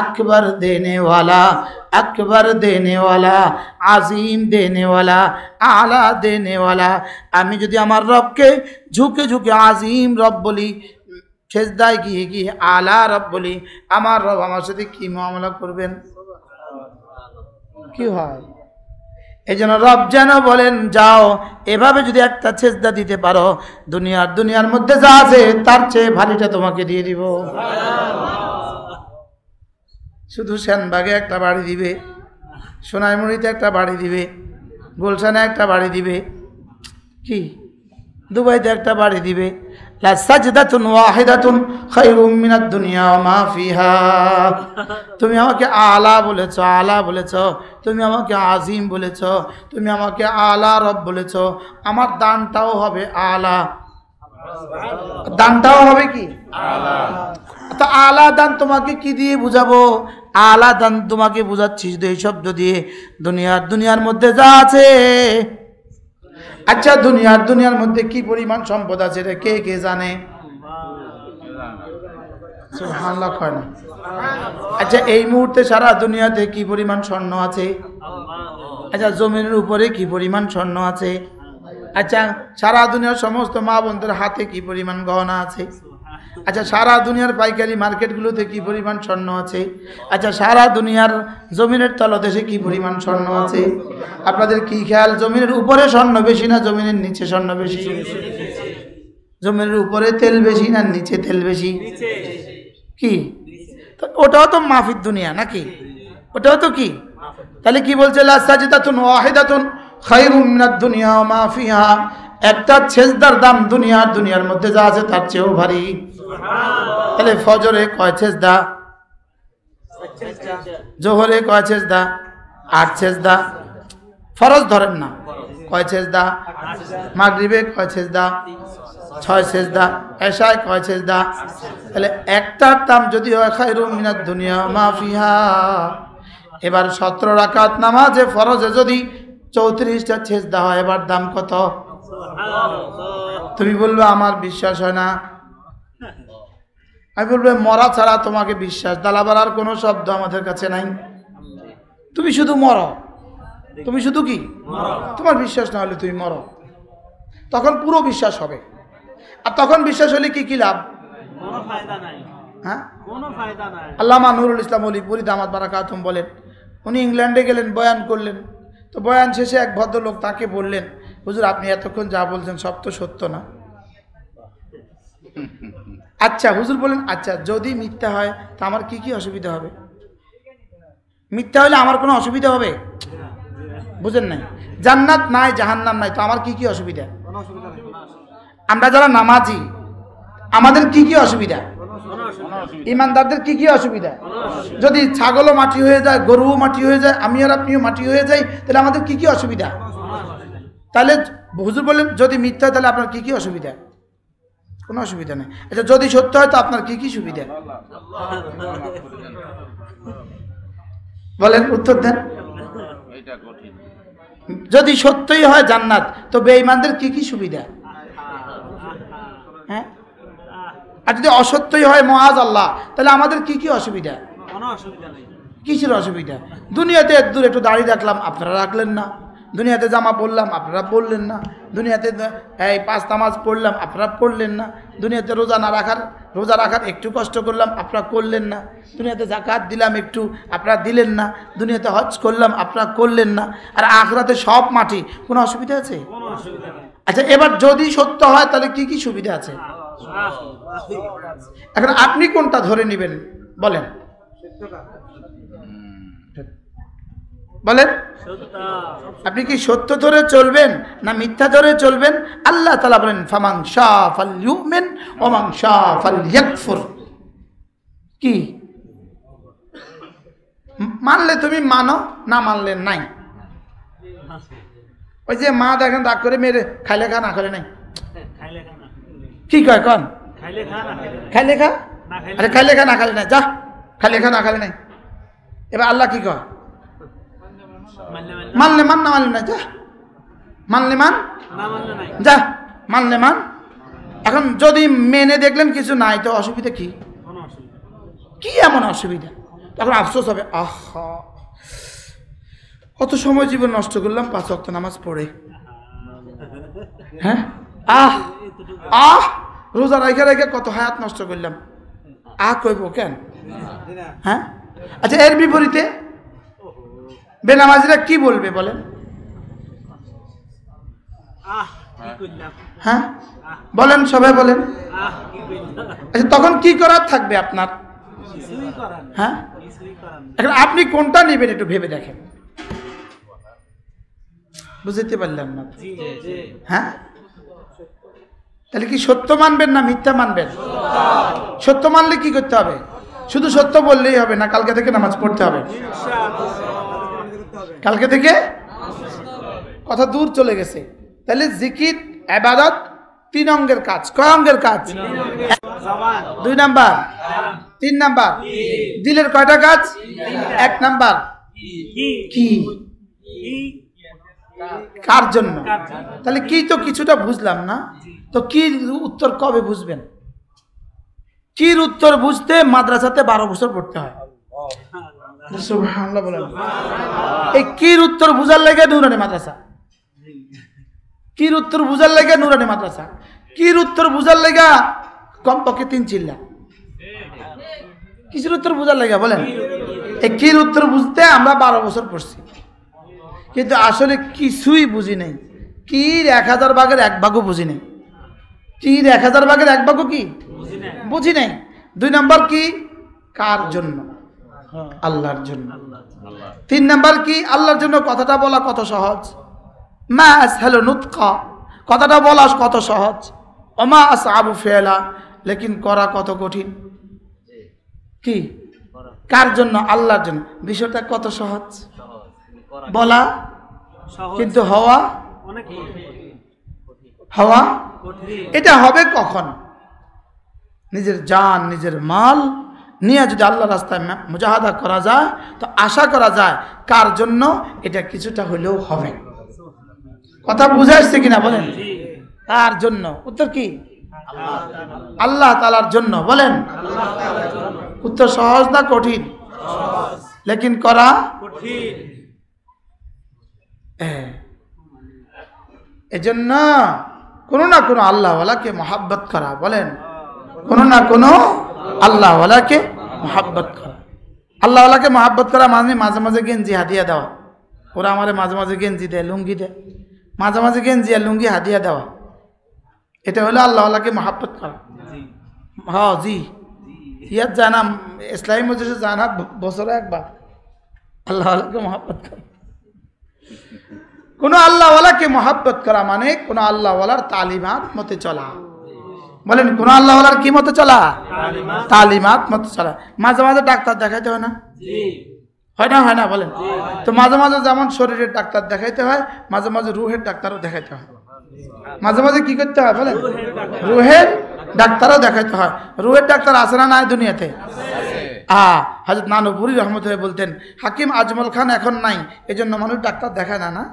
আকবর দেনেওয়ালা, আকবর দেনেওয়ালা, আজিম দেনেওয়ালা, আলা দেনেওয়ালা। আমি যদি আমার রবকে ঝুঁকে ঝুঁকে আজিম রব বলি, সেজদায় গিয়ে গিয়ে আলা রব বলি, আমার রব আমার সাথে কি মামলা করবেন? কি হয়? এই জন্য রব যেন বলেন যাও। এভাবে যদি একটা সেজদা দিতে পারো, দুনিয়ার দুনিয়ার মধ্যে যা আছে তার চেয়ে ভারীটা তোমাকে দিয়ে দিব। শুধু সেনবাগে একটা বাড়ি দিবে, সোনাইমুড়িতে একটা বাড়ি দিবে, গুলশানে একটা বাড়ি দিবে, কি দুবাইতে একটা বাড়ি দিবে। লা সাজদাতুন ওয়াহিদাতুন খায়রুম মিনাদ দুনিয়া ওয়া মা ফিহা। তুমি আমাকে আলা বলেছ, আলা বলেছ, তুমি আমাকে আজিম বলেছ, তুমি আমাকে আলা রব বলেছ, আমার দানটাও হবে আলা। দানটাও হবে কি আলা। তো আলা দান তোমাকে কি দিয়ে বুঝাবো? আলা দান তোমাকে বুঝাচ্ছি শুধু এই শব্দ দিয়ে, দুনিয়ার দুনিয়ার মধ্যে যা আছে। আচ্ছা দুনিয়ার দুনিয়ার মধ্যে কি পরিমাণ সম্পদ আছে এটা কে কে জানে? সুবহানাল্লাহ কয় না। আচ্ছা এই মুহূর্তে সারা দুনিয়াতে কি পরিমাণ স্বর্ণ আছে? আচ্ছা জমিনের উপরে কি পরিমাণ স্বর্ণ আছে? আচ্ছা সারা দুনিয়ার সমস্ত মা বোনদের হাতে কি পরিমাণ গহনা আছে? আচ্ছা সারা দুনিয়ার পাইকারি মার্কেটগুলোতে কি পরিমাণ স্বর্ণ আছে? আচ্ছা সারা দুনিয়ার জমিনের তলদেশে কি পরিমাণ স্বর্ণ আছে? আপনাদের কি খেয়াল, জমিনের উপরে স্বর্ণ বেশি না জমিনের নিচে স্বর্ণ বেশি? জমিনের উপরে তেল বেশি না নিচে তেল বেশি? কি ওটাও তো মাফির দুনিয়া নাকি? ওটাও তো কি তাহলে কি বলছে? লা সাজদাতুন ওয়াহিদাতুন খায়রুম মিনাদ দুনিয়া ওয়া মা ফিহা। একটা সেজদার দাম দুনিয়ার দুনিয়ার মধ্যে যা আছে তার চেয়েও ভারী। তাহলে ফজরে কয় সেজদা, জোহরে কয় সেজদা? আট সেজদা। ফরজ ধরেন না, কয় সেজদা? মাগরিবে কয় সেজদা? ছয় সেজদা। এশায় কয় সেজদা? তাহলে একটার দাম যদি হয় খায়রুম মিনাদ দুনিয়া মা ফিহা। এবার সতেরো রাকাত নামাজে ফরজে যদি চৌত্রিশটা সেজদা হয়, এবার দাম কত? তুমি বলবে আমার বিশ্বাস হয় না, আমি বলবে মরা ছাড়া তোমাকে বিশ্বাস দালাবার আর কোনো শব্দ আমাদের কাছে নাই। তুমি শুধু মরো, তুমি শুধু কি তোমার বিশ্বাস না হলে তুমি মরো, তখন পুরো বিশ্বাস হবে। আর তখন বিশ্বাস হলে কি কি লাভ? হ্যাঁ, আল্লামা নুরুল ইসলাম অলিপুরি দামাত বারাকাতুম বলেন, উনি ইংল্যান্ডে গেলেন, বয়ান করলেন। তো বয়ান শেষে এক ভদ্রলোক তাকে বললেন, হুজুর আপনি এতক্ষণ যা বলছেন সব তো সত্য না, अच्छा हुजूर बोलें अच्छा जदि मिथ्या है तो आमार की की असुविधा होबे मिथ्या होले आमार कोनो असुविधा होबे बुझेन ना জান্নাত নাই জাহান্নাম নাই तो आमार की की असुविधा कोनो असुविधा নাই आमरा যারা নামাজি आमाদের की की असुविधा ईमानदारদের की की असुविधा যদি ছাগলও মাটি হয়ে যায় গরুও মাটি হয়ে যায় আমি আর আপনিও মাটি হয়ে যাই তাহলে আমাদের কি কি অসুবিধা তাহলে হুজুর বলেন যদি মিথ্যা তাহলে আপনার কি কি অসুবিধা কোনো অসুবিধা নেই আচ্ছা যদি সত্য হয় তো আপনার কি কি সুবিধা বলেন উত্তর দেন এটা কঠিন যদি সত্যই হয় জান্নাত তো বেঈমানদের কি কি সুবিধা হ্যাঁ আর যদি অসত্যই হয় মহাজ আল্লাহ তাহলে আমাদের কি কি অসুবিধা কোনো অসুবিধা নেই কিসের অসুবিধা দুনিয়াতে এত দূর একটু দাঁড়িয়ে রাখলাম আপনারা রাখলেন না দুনিয়াতে জামা পড়লাম আপনারা পড়লেন না দুনিয়াতে এই পাঁচ নামাজ পড়লাম আপনারা পড়লেন না দুনিয়াতে রোজা না রাখার রোজা রাখার একটু কষ্ট করলাম আপনারা করলেন না দুনিয়াতে যাকাত দিলাম একটু আপনারা দিলেন না দুনিয়াতে হজ করলাম আপনারা করলেন না আর আখিরাতে সব মাটি কোনো অসুবিধা আছে কোনো অসুবিধা নেই আচ্ছা এবার যদি সত্য হয় তাহলে কি কি সুবিধা আছে এখন আপনি কোনটা ধরে নেবেন বলেন সত্যটা বলেন সত্যটা আপনি কি সত্য ধরে চলবেন না মিথ্যা ধরে চলবেন আল্লাহ তাআলা বলেন ফামান শাআ ফালইউমিন ওয়া মান শাআ ফালইয়াকফুর কি মানলে তুমি মানো না মানলে নাই ওই যে মা দেখেন রাগ করে মেরে খাইলে খা না খাইলে নাই খাইলে খা না কি কয় কোন খাইলে খা না খাইলে খা না খাইলে আরে খাইলে খা না খাইলে না যা খাইলে খা না খাইলে নাই এবার আল্লাহ কি কয় मानले मान ना मानले ना जा मानले मान जा मानले मान এখন যদি মেনে দেখলেন কিছু নাই তো অসুবিধা কি কোনো অসুবিধা কি এমন অসুবিধা তখন আফসোস হবে আহা কত সময় জীবন নষ্ট করলাম পাঁচ ওয়াক্ত নামাজ পড়ে হ্যাঁ আহ আহ রোজা রাখা রাখা কত হায়াত নষ্ট করলাম আহ কইবো কেন হ্যাঁ আচ্ছা এর বিপরীতে बेनामाजीरा की बोलबे बोलें आह की करलाम हां बोलें সবাই बोलें आह की করলাম আচ্ছা তখন কি করার থাকবে আপনার কিছুই করার হ্যাঁ কিছুই করার এখন আপনি কোনটা নেবেন একটু ভেবে দেখেন বুঝতে পারলাম না জি জি হ্যাঁ তাহলে কি সত্য মানবেন না মিথ্যা মানবেন সত্য সত্য মানলে কি করতে হবে শুধু সত্য বললেই হবে না কালকে থেকে নামাজ পড়তে হবে ইনশাআল্লাহ কালকে থেকে কথা দূর চলে গেছে তাহলে জিকির ইবাদত তিন অঙ্গের কাজ কয় অঙ্গের কাজ জবান দুই নাম্বার তিন নাম্বার দিলের কয়টা কাজ এক নাম্বার কি কি কার জন্য তাহলে কি তো কিছুটা বুঝলাম না তো কি উত্তর কবে বুঝবেন কি উত্তর বুঝতে মাদ্রাসাতে বারো বছর পড়তে হয় उत्तर बुझार लगे नूरानी मद्रासा किर उत्तर बुझार लगे नूरानी मद्रासा किर उत्तर बुझार लगे कम पक्षे तीन चिल्ला किसर उत्तर बुझार लगे बोलें किर उत्तर बुझते बारो बछर पढ़ছি কিন্তু আসলে কিছুই বুঝি নাই কির এক হাজার ভাগের এক ভাগও বুঝি নাই কির এক হাজার ভাগের এক ভাগও কি বুঝি নাই দুই নম্বর কি কার জন্য আল্লাহর জন্য তিন নাম্বার কি আল্লাহর জন্য কথাটা বলা কত সহজ মা আসহালু নুতকা কথাটা বলা কত সহজ ওমা আসআবু ফিলা লেকিন করা কত কঠিন কি কার জন্য আল্লাহর জন্য বিষয়টা কত সহজ বলা সহজ কিন্তু হওয়া অনেক কঠিন হওয়া কঠিন এটা হবে কখন নিজের জান নিজের মাল নিয়ে যদি আল্লাহর রাস্তায় মুজাহাদা করা যায় তো আশা করা যায় কার জন্য এটা কিছুটা হলেও হবে কথা বুঝা আসছে কিনা বলেন কার জন্য উত্তর কি আল্লাহ তাআলার জন্য বলেন আল্লাহ তাআলার জন্য উত্তর সহজ না কঠিন সহজ লেকিন করা কঠিন এজন্য কোনো না কোনো আল্লাহওয়ালাকে محبت করা বলেন কোনো না কোনো আল্লাহ ওয়ালাকে محبت করা আল্লাহ ওয়ালাকে محبت করা মানে মাঝে মাঝে গেঞ্জি হাদিয়া দেওয়া ওরা আমারে মাঝে মাঝে গেঞ্জি দেয় লুঙ্গি দেয় মাঝে মাঝে গেঞ্জি আর লুঙ্গি হাদিয়া দেওয়া এটা হলো আল্লাহ ওয়ালাকে محبت করা জি हाँ जी यद जाना इस्लामी मदरसे जाना बहुत सारा एक बात अल्लाह वाला की मोहब्बत कर कोनो अल्लाह वाला के मोहब्बत करा माने कोनो अल्लाह वालार तालीमात मते चला बोलें कोनो अल्लाह वालार की मते चला तालीमात मते चला माजे माजे डाक्तार देखाते हो ना है ना है ना बोलें तो माजे माजे जेमन शरीरेर डाक्तार देखाते हैं माजे माजे रूहेर डाक्तारो देखाते हैं মাঝে মাঝে কি করতে হয় বলেন রুহের ডাক্তারও দেখাইতে হয় রুহের ডাক্তার আছে না নাই দুনিয়াতে আছে আ হযরত নানুপুরি রহমাতুল্লাহ বলতেন হাকিম আজমল খান এখন নাই এজন্য মানুষ ডাক্তার দেখায় না না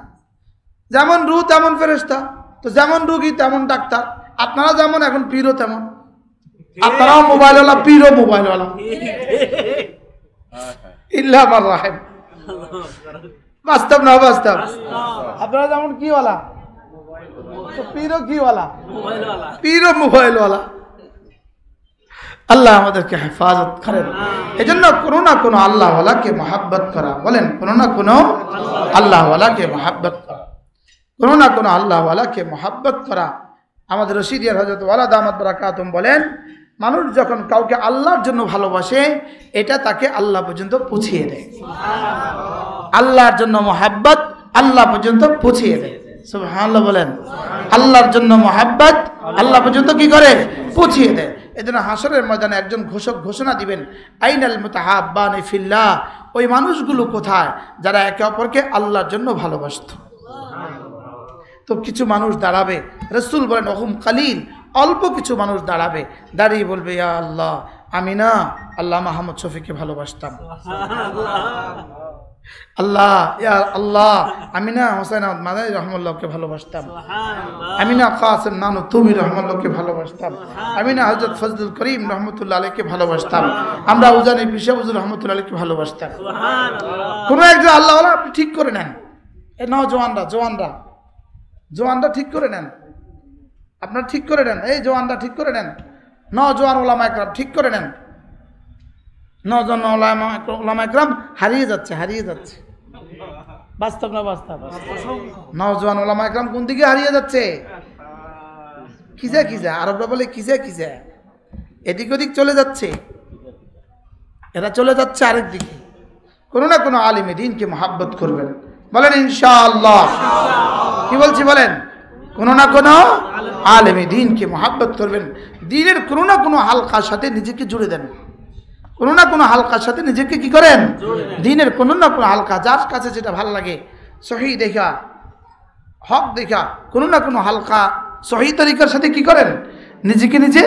যেমন রূহ তেমন ফেরেশতা তো যেমন রোগী তেমন ডাক্তার আপনারা যেমন এখন পীরও তেমন আপনারা মোবাইলওয়ালা পীরও মোবাইলওয়ালা ইল্লা বার রাহিম বাস্তব না বাস্তব আপনারা যেমন কি वाला तो पीरो की वाला मोबाइल वाला पीरो मोबाइल वाला अल्लाह আমাদের কে হেফাজত করেন এজন্য কোন না কোন আল্লাহ ওয়ালা কে محبت করা বলেন কোন না কোন আল্লাহ ওয়ালা কে محبت করা কোন না কোন আল্লাহ ওয়ালা কে محبت করা আমাদের রশিদিয়া হযরত ওয়ালা দামাত বরকাতুম বলেন মানুষ যখন কাউকে আল্লাহর জন্য ভালোবাসে এটা তাকে আল্লাহ পর্যন্ত পৌঁছিয়ে দেয় সুবহানাল্লাহ আল্লাহর জন্য محبت আল্লাহ পর্যন্ত পৌঁছিয়ে দেয় সুবহানাল্লাহ বলেন আল্লাহর জন্য محبت আল্লাহ পর্যন্ত কি করে পৌঁছে দেয় এজন্য হাসরের ময়দানে একজন ঘোষক ঘোষণা দিবেন আইনাল মুতাহাব্বানি ফিল্লাহ ওই মানুষগুলো কোথায় যারা একে অপরকে আল্লাহর জন্য ভালোবাসত সুবহানাল্লাহ তো কিছু মানুষ দাঁড়াবে রাসূল বলেন হুম কালিল অল্প কিছু মানুষ দাঁড়াবে দাঁড়িয়ে বলবে ইয়া আল্লাহ আমি না আল্লামা আহমদ শফীকে ভালোবাসতাম সুবহানাল্লাহ আল্লাহ ইয়া আল্লাহ আমি না হোসেন আহমদ মাদানী রাহমাতুল্লাহকে ভালোবাসতাম সুবহানাল্লাহ আমি না কাসিম নানু তুমি রাহমাতুল্লাহকে ভালোবাসতাম আমি না হযরত ফজলুল করিম রাহমাতুল্লাহ আলাইহিকে ভালোবাসতাম আমরা উজানি বিশা হুজুর রাহমাতুল্লাহ আলাইহিকে ভালোবাসতাম সুবহানাল্লাহ কোন একজন আল্লাহ ওয়ালা আপনি ঠিক করে নেন এই নওজোয়ানরা জওয়ানরা জওয়ানরা ঠিক করে নেন আপনারা ঠিক করে নেন এই জওয়ানরা ঠিক করে নেন নওজোয়ান ওলামায়ে কেরাম ঠিক করে নেন নজন ওলামা ওলামা کرام হারিয়ে যাচ্ছে হারিয়ে যাচ্ছে বাস্তব না বাস্তব নওজোয়ান ওলামা کرام কোন দিকে হারিয়ে যাচ্ছে কিজা কিজা আরবরা বলে কিজা কিজা এদিক ওদিক চলে যাচ্ছে এরা চলে যাচ্ছে আরেক দিকে কোন না কোন আলিমে দ্বীনকে محبت করবেন বলেন ইনশাআল্লাহ ইনশাআল্লাহ কি বলছি বলেন কোন না কোন আলিমে দ্বীনকে محبت করবেন দ্বীনের কোন না কোন হালকার সাথে নিজেকে জুড়ে দেন কোনো না কোনো হালকার সাথে নিজেকে কি করেন দ্বীনের কোনো না কোনো হালকা যার কাছে যেটা ভালো লাগে সহিহ দেখা হক দেখা কোনো না কোনো হালকা সহিহ তরিকার সাথে কি করেন নিজেকে নিজে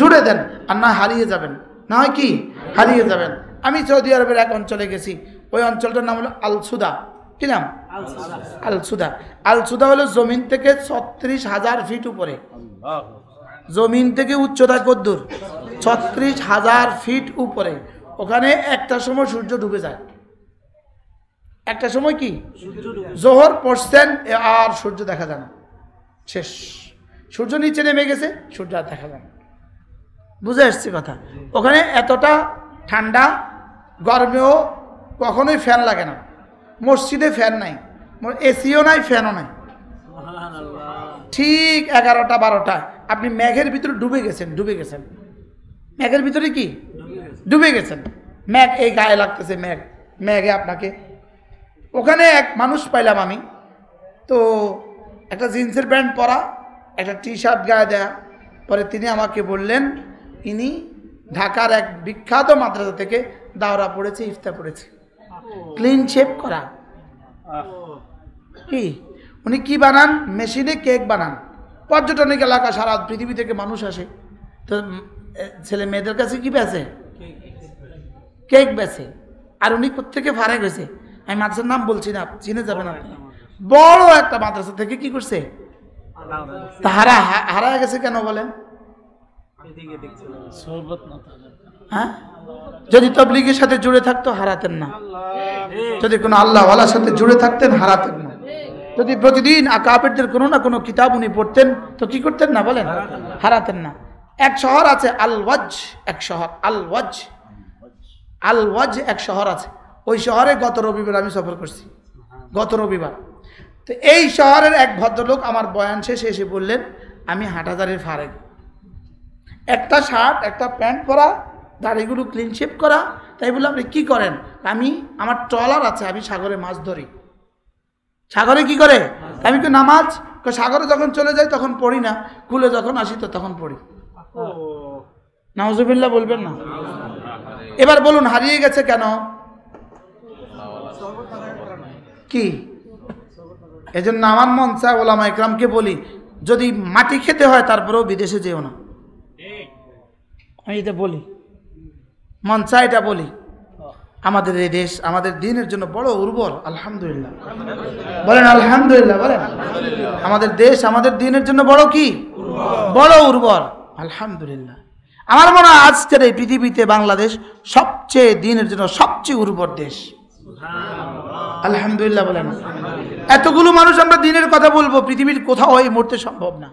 জুড়ে দেন আর না হারিয়ে যাবেন না কি হারিয়ে যাবেন আমি সৌদি আরবের এক অঞ্চলে গেছি ওই অঞ্চলটার নাম হলো আলসুদা কি নাম আলসুদা আলসুদা আলসুদা হলো জমিন থেকে ছত্রিশ হাজার ফিট উপরে জমিন থেকে উচ্চতা কদ্দুর ছত্রিশ হাজার ফিট উপরে ওখানে একটা সময় সূর্য ডুবে যায় একটা সময় কি জোহর পড়ছেন আর সূর্য দেখা যায় না শেষ সূর্য নিচে নেমে গেছে সূর্য আর দেখা যায় না বুঝে আসছে কথা ওখানে এতটা ঠান্ডা গরমেও কখনোই ফ্যান লাগে না মসজিদে ফ্যান নাই এসিও নাই ফ্যানও নাই ঠিক এগারোটা বারোটা আপনি মেঘের ভিতরে ডুবে গেছেন ডুবে গেছেন মেঘের ভিতরে কি ডুবে গেছেন ম্যাগ এই গায়ে লাগতেছে ম্যাগ ম্যাগে আপনাকে ওখানে এক মানুষ পাইলাম আমি তো একটা জিন্সের প্যান্ট পরা একটা টি শার্ট গায়ে দেয়া পরে তিনি আমাকে বললেন ইনি ঢাকার এক বিখ্যাত মাদ্রাসা থেকে দাওরা পড়েছে ইফতা পড়েছে ক্লিন শেপ করা কি উনি কি বানান মেশিনে কেক বানান পর্যটনিক এলাকা সারা পৃথিবী থেকে মানুষ আসে তো ছেলে মেয়েদের কাছে কি বেচে কেক বেচে আর উনি কোত্থেকে ফারাক হয়েছে আমি মাদ্রাসার নাম বলছি না চিনে যাবেন আপনি বড় একটা মাদ্রাসা থেকে কি করছে তাহারা হারা গেছে কেন বলেন হ্যাঁ যদি তবলিগের সাথে জুড়ে থাকতো হারাতেন না যদি কোনো আল্লাহওয়ালার সাথে জুড়ে থাকতেন হারাতেন না যদি প্রতিদিন আকাবেরদের কোনো না কোনো কিতাব উনি পড়তেন তো কি করতেন না বলেন হারাতেন না এক শহর আছে আলওয়াজ এক শহর আলওয়াজ আলওয়াজ এক শহর আছে ওই শহরে গত রবিবার আমি সফর করছি গত রবিবার তো এই শহরের এক ভদ্রলোক আমার বয়ান শেষে এসে বললেন আমি হাটহাজারির ফারেক একটা শার্ট একটা প্যান্ট পরা দাড়িগুলো ক্লিন শেভ করা। তাই বললাম আপনি কী করেন? আমি আমার ট্রলার আছে, আমি সাগরে মাছ ধরি। সাগরে কি করে? আমি তো নামাজ সাগরে যখন চলে যাই তখন পড়ি না, কুলে যখন আসি তো তখন পড়ি। নাউজুবিল্লাহ বলবেন না? এবার বলুন হারিয়ে গেছে কেন? কি এজন্য আমার মন চায় ওলামা ইকরামকে বলি, যদি মাটি খেতে হয় তারপরেও বিদেশে যেও না। আমি এটা বলি, মন চায় এটা বলি। আমাদের এই দেশ আমাদের দিনের জন্য বড় উর্বর, আলহামদুলিল্লাহ বলেন, আলহামদুলিল্লাহ বলেন। আমাদের দেশ আমাদের দিনের জন্য বড় কি? বড় উর্বর, আলহামদুলিল্লাহ। আমার মনে হয় আজকের এই পৃথিবীতে বাংলাদেশ সবচেয়ে দিনের জন্য সবচেয়ে উর্বর দেশ, আলহামদুলিল্লাহ বলেন। এতগুলো মানুষ আমরা দিনের কথা বলবো, পৃথিবীর কোথাও এই মুহূর্তে সম্ভব না,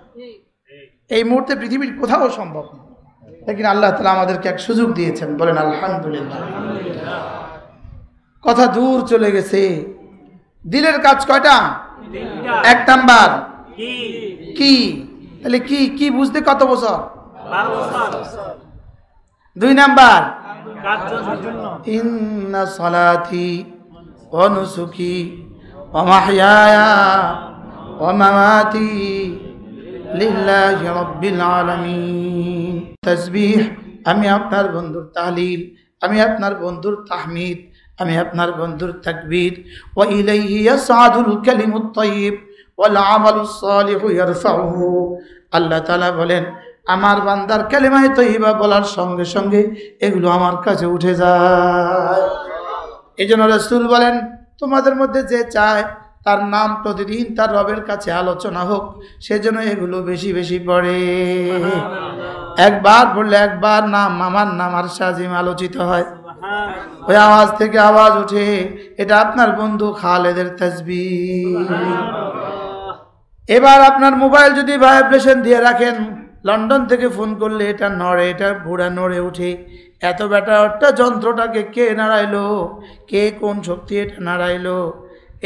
এই মুহূর্তে পৃথিবীর কোথাও সম্ভব না। লেকিন আল্লাহ তাআলা আমাদেরকে এক সুযোগ দিয়েছেন, বলেন আলহামদুলিল্লাহ। কথা দূর চলে গেছে। দিলের কাজ কয়টা? এক নাম্বার কি? তাহলে কি কি বুঝতে কত বছর? দুই নাম্বার ইন্না সালাতি ওয়া নুসুকি ওয়া মাহইয়া ওয়া মামাতি লিল্লাহি রাব্বিল আলামিন। তাসবিহ আমি আপনার বন্ধুর, তাহলিল আমি আপনার বন্ধুর, তাহমিদ আমি আপনার বন্ধুর, তাকবীর ওয়া ইলাইহি ইয়াসআদুল কালিমুত তাইয়্যিব ওয়াল আমালুস সালিহু ইয়ারফাউহু। আল্লাহ তাআলা বলেন আমার বান্দার কালিমায়ে তাইয়্যিবা বলার সঙ্গে সঙ্গে এগুলো আমার কাছে উঠে যায়। এই জন্য রাসূল বলেন তোমাদের মধ্যে যে চায় তার নাম প্রতিদিন তার রবের কাছে আলোচনা হোক, সেজন্য এগুলো বেশি বেশি পড়ে। একবার বললে একবার নাম আমার নাম আর সাজিম আলোচিত হয়, ওই আওয়াজ থেকে আওয়াজ উঠে। এটা আপনার বন্ধু খালেদের তাসবিহ। এবার আপনার মোবাইল যদি ভাইব্রেশন দিয়ে রাখেন, লন্ডন থেকে ফোন করলে এটা নড়ে, এটা ঘোড়া নড়ে উঠে। এত ব্যাটারটা যন্ত্রটাকে কে নাড়াইলো, কে কোন শক্তি এটা নাড়াইলো,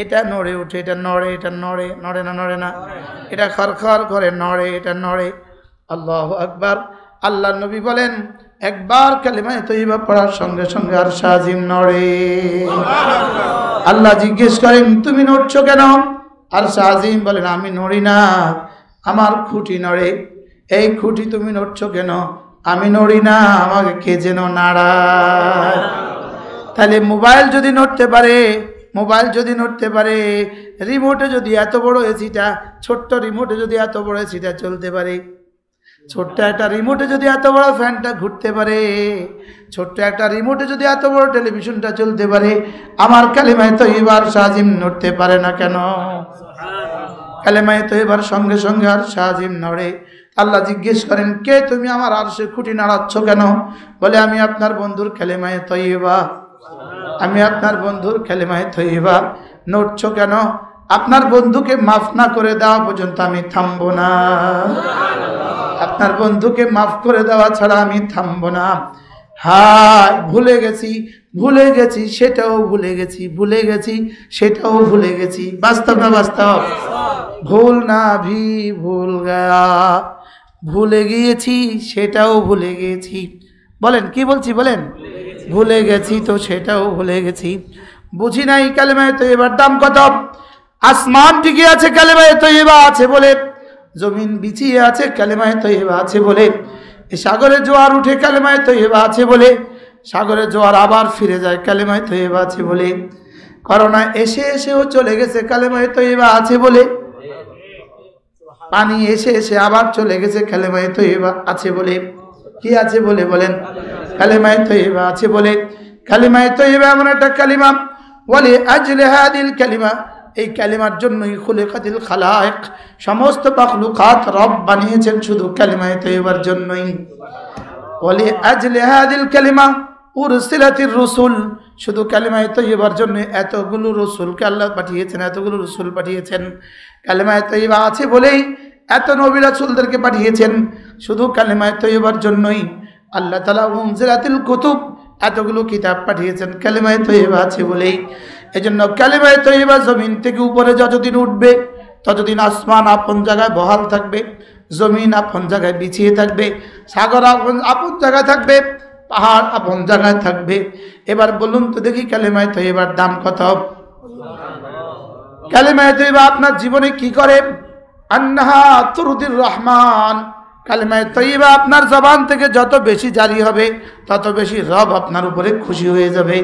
এটা নড়ে উঠে, এটা নড়ে, এটা নড়ে, নড়ে না নড়ে না, এটা খরখর করে নড়ে, এটা নড়ে। আল্লাহু আকবার। আল্লাহ নবী বলেন একবার কালিমায়ে তাইয়্যিবা পড়ার সঙ্গে সঙ্গে আর সাজিম নড়ে। আল্লাহ জিজ্ঞেস করেন তুমি নড়ছো কেন? আর সাজিম বলেন আমি নড়ি না, আমার খুঁটি নড়ে। এই খুঁটি তুমি নড়ছো কেন? আমি নড়ি না, আমাকে কে যেন নাড়ায়। তাহলে মোবাইল যদি নড়তে পারে, মোবাইল যদি নড়তে পারে, রিমোটে যদি এত বড় এসিটা, ছোট্ট রিমোটে যদি এত বড় এসিটা চলতে পারে, ছোট্ট একটা রিমোটে যদি এত বড় ফ্যানটা ঘুরতে পারে, ছোট্ট একটা রিমোটে যদি এত বড় টেলিভিশনটা চলতে পারে, আমার কালিমায়ে তাইয়্যিবা আর সাজিম নড়তে পারে না কেন? কালিমায়ে তাইয়্যিবার সঙ্গে সঙ্গে আর সাজিম নড়ে। আল্লাহ জিজ্ঞেস করেন কে তুমি আমার আরশে খুঁটি নাড়াচ্ছ কেন? বলে আমি আপনার বন্ধুর কালিমায়ে তাইয়্যিবা, আমি আপনার বন্ধুর কালিমায়ে তাইয়্যিবা। নড়ছ কেন? আপনার বন্ধুকে মাফ না করে দেওয়া পর্যন্ত আমি থামব না, আপনার বন্ধুকে মাফ করে দেওয়া ছাড়া আমি থামব না। হায় ভুলে গেছি, ভুলে গেছি, সেটাও ভুলে গেছি, ভুলে গেছি, সেটাও ভুলে গেছি। বাস্তব না বাস্তব? ভুল না ভি ভুল গয়া, ভুলে গিয়েছি সেটাও ভুলে গেছি। বলেন কি বলছি? বলেন ভুলে গেছি তো সেটাও ভুলে গেছি। বুঝি নাই কালিমায়ে তাইয়্যিবার দাম কত? আসমান টিকে আছে কালিমায়ে তাইয়্যিবা আছে বলে, জমিন বিছিয়ে আছে কালিমায়ে তাইয়্যিবা আছে বলে, সাগরে জোয়ার উঠে কালিমায়ে তাইয়্যিবা আছে বলে, সাগরে জোয়ার আবার ফিরে যায় কালিমায়ে তাইয়্যিবা আছে বলে, করোনা এসে এসেও চলে গেছে কালিমায়ে তাইয়্যিবা আছে বলে, পানি এসে এসে আবার চলে গেছে কালিমায়ে তাইয়্যিবা আছে বলে। কি আছে বলে? বলেন কালিমায়ে তাইয়্যিবা আছে বলে। কালিমায়ে তাইয়্যিবা এমন একটা কালিমা, ওয়ালি আজলিহাদিল কালিমা, এই কালিমার জন্যই খুলিকাতিল খালায়েক, সমস্ত মাখলুকাত রব বানিয়েছেন শুধু কালিমায়ে তাইয়্যিবার জন্যই। ওয়ালি আজলিহাদিল কালিমা উরসিলাতির রুসুল, শুধু কালিমায়ে তাইয়্যিবার জন্য এতগুলো রসুলকে আল্লাহ পাঠিয়েছেন, এতগুলো রসুল পাঠিয়েছেন। কালিমায়ে তাইয়্যিবা আছে বলেই এত নবী রাসূলদেরকে পাঠিয়েছেন, শুধু কালিমায়ে তাইয়্যিবার জন্যই। আল্লাহ তাআলা উনজিলাতিল কুতুব, এতগুলো কিতাব পাঠিয়েছেন কালিমায়ে তাইয়্যিবা আছে বলেই। এজন্য কালিমায়ে তাইয়্যিবা জমিন থেকে উপরে যতদিন উঠবে ততদিন আসমান আপন জায়গায় বহাল থাকবে, जमीन अपन जगह बिछिए थकबे, सागर अपन जगह थकबे, पहाड़ अपन जगह थकबे। एबार बोलुन तो देखी कलेमाय तय्यिबार दाम कत? कलेमाय तय्यिबा आपनार जीवने की करे? अन्नाहा तुरदिर रहमान। कलेमाय तय्यिबा आपनार जबान थेके जतो बेशी जारी होबे ततो बेशी रब आपनार उपरे खुशी हये जाबे।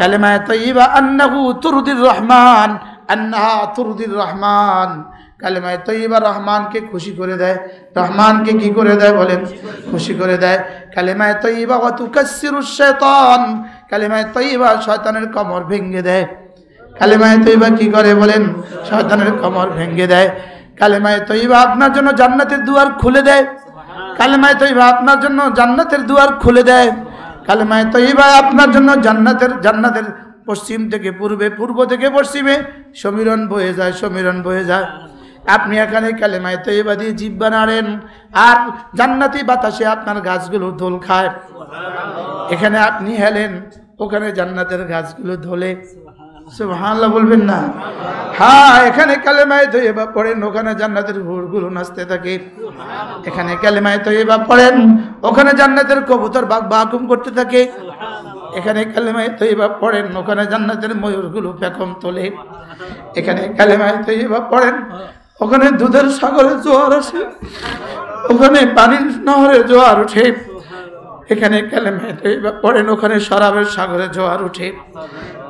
कलेमाय तय्यिबा अन्नाहु तुरदिर रहमान, अन्नाहा तुरदिर रहमान। कलेमाए तय्यिबा रहमान के खुशी करे दे, रहमान के की करे दे बोलें? खुशी करे दे। कलेमाए तय्यिबा व तुकस्सिरु शैतान, कलेमाए तय्यिबा शैतानेर कमर भेंगे दे। कलेमाए तय्यिबा की करे बोलें? शैतानेर कमर भेंगे दे। कलेमाए तय्यिबा आपनार जन्य जान्नातेर दुआर खुले दे। कलेमाए तय्यिबा आपनार जन्य जान्नातेर दुआर खुले दे। कलेमाए तय्यिबा आपनार जन्य जान्नातेर जान्नातेर पश्चिम थेके पूर्वे, पूर्व थेके पश्चिमे समीरण बये जाय, समीरण बये जाय। আপনি এখানে কালেমায়ে তয়্যিবা দিয়ে জীব বানালেন আর জান্নাতি বাতাসে আপনার গাছগুলো দোল খায়। সুবহানাল্লাহ। এখানে আপনি হেলেন, ওখানে জান্নাতের গাছগুলো দোলে। সুবহানাল্লাহ বলবেন না? হ্যাঁ, এখানে কালেমায়ে তয়্যিবা পড়েন, ওখানে জান্নাতের ভোরগুলো নাচতে থাকে। সুবহানাল্লাহ। এখানে কালেমায়ে তয়্যিবা পড়েন, ওখানে জান্নাতের কবুতর বাগ বাকুম করতে থাকে। সুবহানাল্লাহ। এখানে কালেমায়ে তয়্যিবা পড়েন, ওখানে জান্নাতের ময়ূরগুলো পেখম তোলে। সুবহানাল্লাহ। এখানে কালেমায়ে তয়্যিবা পড়েন, ওখানে দুধের সাগরে জোয়ার আসে, ওখানে পানির নহরে জোয়ার ওঠে। এখানে কালেমায়ে তয়্যিবা পড়েন, ওখানে শরাবের সাগরে জোয়ার ওঠে।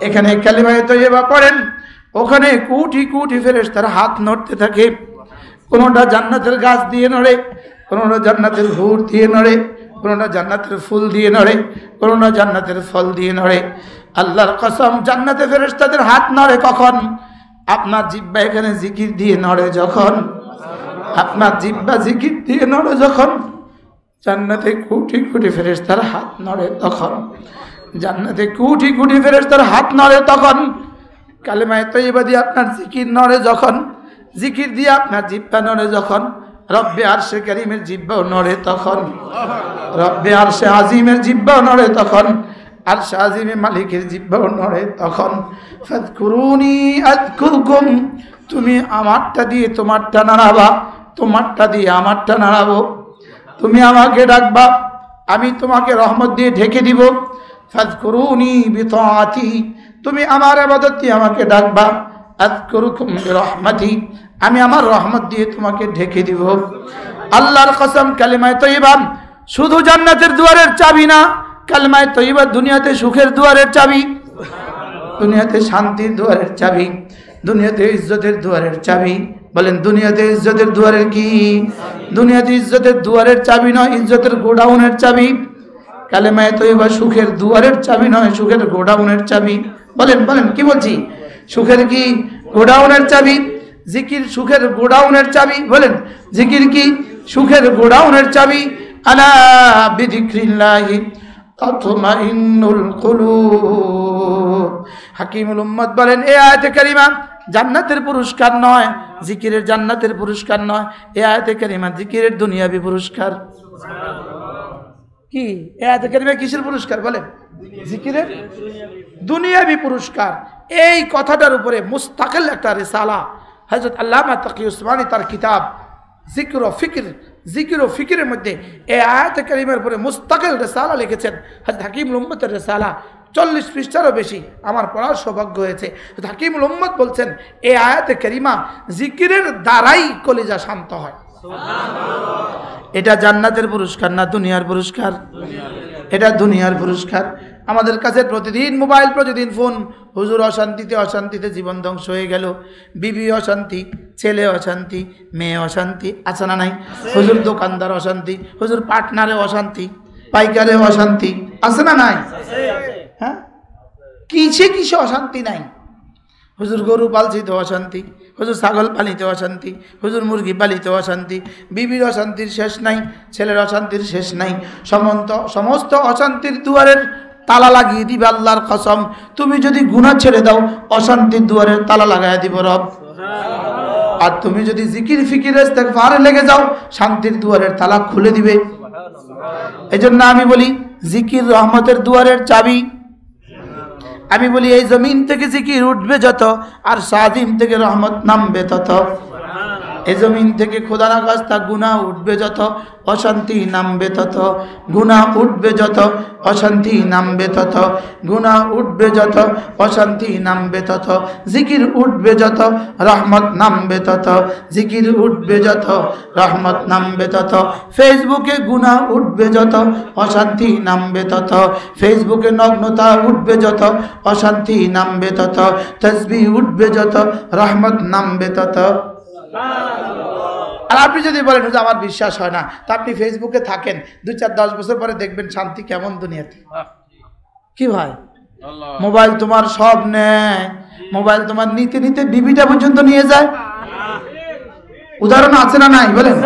এখানে কালেমায়ে তয়্যিবা পড়েন, ওখানে কোটি কোটি ফেরেশতার হাত নড়তে থাকে। কোনোটা জান্নাতের গাছ দিয়ে নড়ে, কোনোটা জান্নাতের ঘুর দিয়ে নড়ে, কোনোটা জান্নাতের ফুল দিয়ে নড়ে, কোনোটা জান্নাতের ফল দিয়ে নড়ে। আল্লাহর কসম, জান্নাতে ফেরেশতাদের হাত নড়ে কখন? আপনার জিহ্বা এখানে জিকির দিয়ে নড়ে যখন। আপনার জিহ্বা জিকির দিয়ে নড়ে যখন। জান্নাতে কোটি কোটি ফেরেশতার হাত নড়ে তখন। জান্নাতে কোটি কোটি ফেরেশতার হাত নড়ে তখন। কালেমায়ে তয়্যিবা দিয়ে আপনার জিকির নড়ে যখন, জিকির দিয়ে আপনার জিহ্বা নড়ে যখন, রব্বে আরশে কারীমের জিহ্বাও নড়ে তখন, রব্বে আরশে আজিমের জিহ্বাও নড়ে তখন, আর শাজিমে মালিকের জিহ্বাও নড়ে তখন। ফাযকুরুনি আযকুরকুম, তুমি আমারটা দিয়ে তোমারটা নাড়াবা, তোমারটা দিয়ে আমারটা নাড়াবো। তুমি আমাকে ডাকবা, আমি তোমাকে রহমত দিয়ে ঢেকে দিব। ফাযকুরুনি বিতাআতি, তুমি আমার ইবাদত দিয়ে আমাকে ডাকবা। আযকুরকুম বিরহমাতি, আমি আমার রহমত দিয়ে তোমাকে ঢেকে দিব। আল্লাহর কসম, কালেমায়ে তয়্যিবা শুধু জান্নাতের দুয়ারের চাবি না, কালেমায়ে তয়্যিবা দুনিয়াতে সুখের দুয়ারের চাবি, দুনিয়াতে শান্তির দুয়ারের চাবি, দুনিয়াতে ইজ্জতের দুয়ারের চাবি। বলেন, দুনিয়াতে ইজ্জতের দুয়ারের কি? দুনিয়াতে ইজ্জতের দুয়ারের চাবি নয়, ইজ্জতের গোডাউনের চাবি। কালেমায়ে তয়্যিবা সুখের দুয়ারের চাবি নয়, সুখের গোডাউনের চাবি। বলেন, বলেন কি বলছি? সুখের কি? গোডাউনের চাবি। জিকির সুখের গোডাউনের চাবি। বলেন, জিকির কি? সুখের গোডাউনের চাবি। আলা বিযিক্রিল্লাহি তাতমাইন্নুল কুলুব। হাকিমুল উম্মত বলেন, এই আয়াতে কারিমা জান্নাতের পুরস্কার নয়, জিকিরের জান্নাতের পুরস্কার নয়, এই আয়াতে কারিমা জিকিরের দুনিয়াবি পুরস্কার। কি এই আয়াতে কারিমা কিসের পুরস্কার? বলেন, জিকিরের দুনিয়াবি পুরস্কার। এই কথাটার উপরে মুস্তাকিল একটা রিসালা হযরত আল্লামা তাকি উসমানী তার কিতাব জিকির ও ফিকর, জিকির ও ফিকিরের মধ্যে এই আয়াত কারিমের উপরে মুস্তাকিল রিসালা লিখেছেন। হযরত হাকিমুল উম্মতের রিসালা চল্লিশ পৃষ্ঠারও বেশি, আমার পড়ার সৌভাগ্য হয়েছে। হাকিমুল উম্মত বলছেন, এই আয়াত কারিমা জিকিরের দ্বারাই কলিজা শান্ত হয়। সুবহানাল্লাহ। এটা জান্নাতের পুরস্কার না দুনিয়ার পুরস্কার? এটা দুনিয়ার পুরস্কার। আমাদের কাছে প্রতিদিন মোবাইল, প্রতিদিন ফোন। হুজুর অশান্তিতে অশান্তিতে জীবন ধ্বংস হয়ে গেল, বিবি অশান্তি, ছেলে অশান্তি, মেয়ে অশান্তি, আছে না নাই? হুজুর দোকানদার অশান্তি, হুজুর পার্টনারে অশান্তি, পাইকারে অশান্তি, আছে না নাই? হ্যাঁ, কিসে কিসে অশান্তি নাই? হুজুর গরু পালছিতে অশান্তি, হুজুর ছাগল পালিতে অশান্তি, হুজুর মুরগি পালিতে অশান্তি, বিবির অশান্তির শেষ নাই, ছেলের অশান্তির শেষ নাই। সমন্ত সমস্ত অশান্তির দুয়ারের তালা লাগিয়ে দিবে আল্লাহর কসম। তুমি যদি গুনাহ ছেড়ে দাও, অশান্তির দুয়ারে তালা লাগাইয়া দিব রব। আর তুমি যদি জিকির ফিকির ইস্তেগফারে লেগে যাও, শান্তির দুয়ারের তালা খুলে দিবে। এজন্য আমি বলি, জিকির রহমতের দুয়ারের চাবি। আমি বলি, এই জমিন থেকে জিকির উঠবে যত, আর সাদিম থেকে রহমত নামবে তত। ए जमीन थेके खुदार खास्ता गुनाह उठबे जत अशांति नामबे तत गुनाह उठबे जत अशांति नामबे तत गुनाह उठबे जत अशांति नामबे तत जिकिर उठबे जत रहमत नामबे तत जिकिर उठबे जत रहमत नामबे तत फेसबुके गुनाह उठबे जत अशांति नामबे तत फेसबुके नग्नता उठबे जत अशांति नामबे तत तस्बीह उठबे जत रहमत नामबे तत और आपनी जो बोलें हुजूर आमार विश्वास है ना तो अपनी फेसबुके थाकें दो चार दस बछर पर देखें शांति केमन दुनियाते कि भाई मोबाइल तुम्हार सब नेय मोबाइल तुम्हार नीते नीते बीबीटा पर्यन्त निये जाए उदाहरण आछे ना नाई बोलें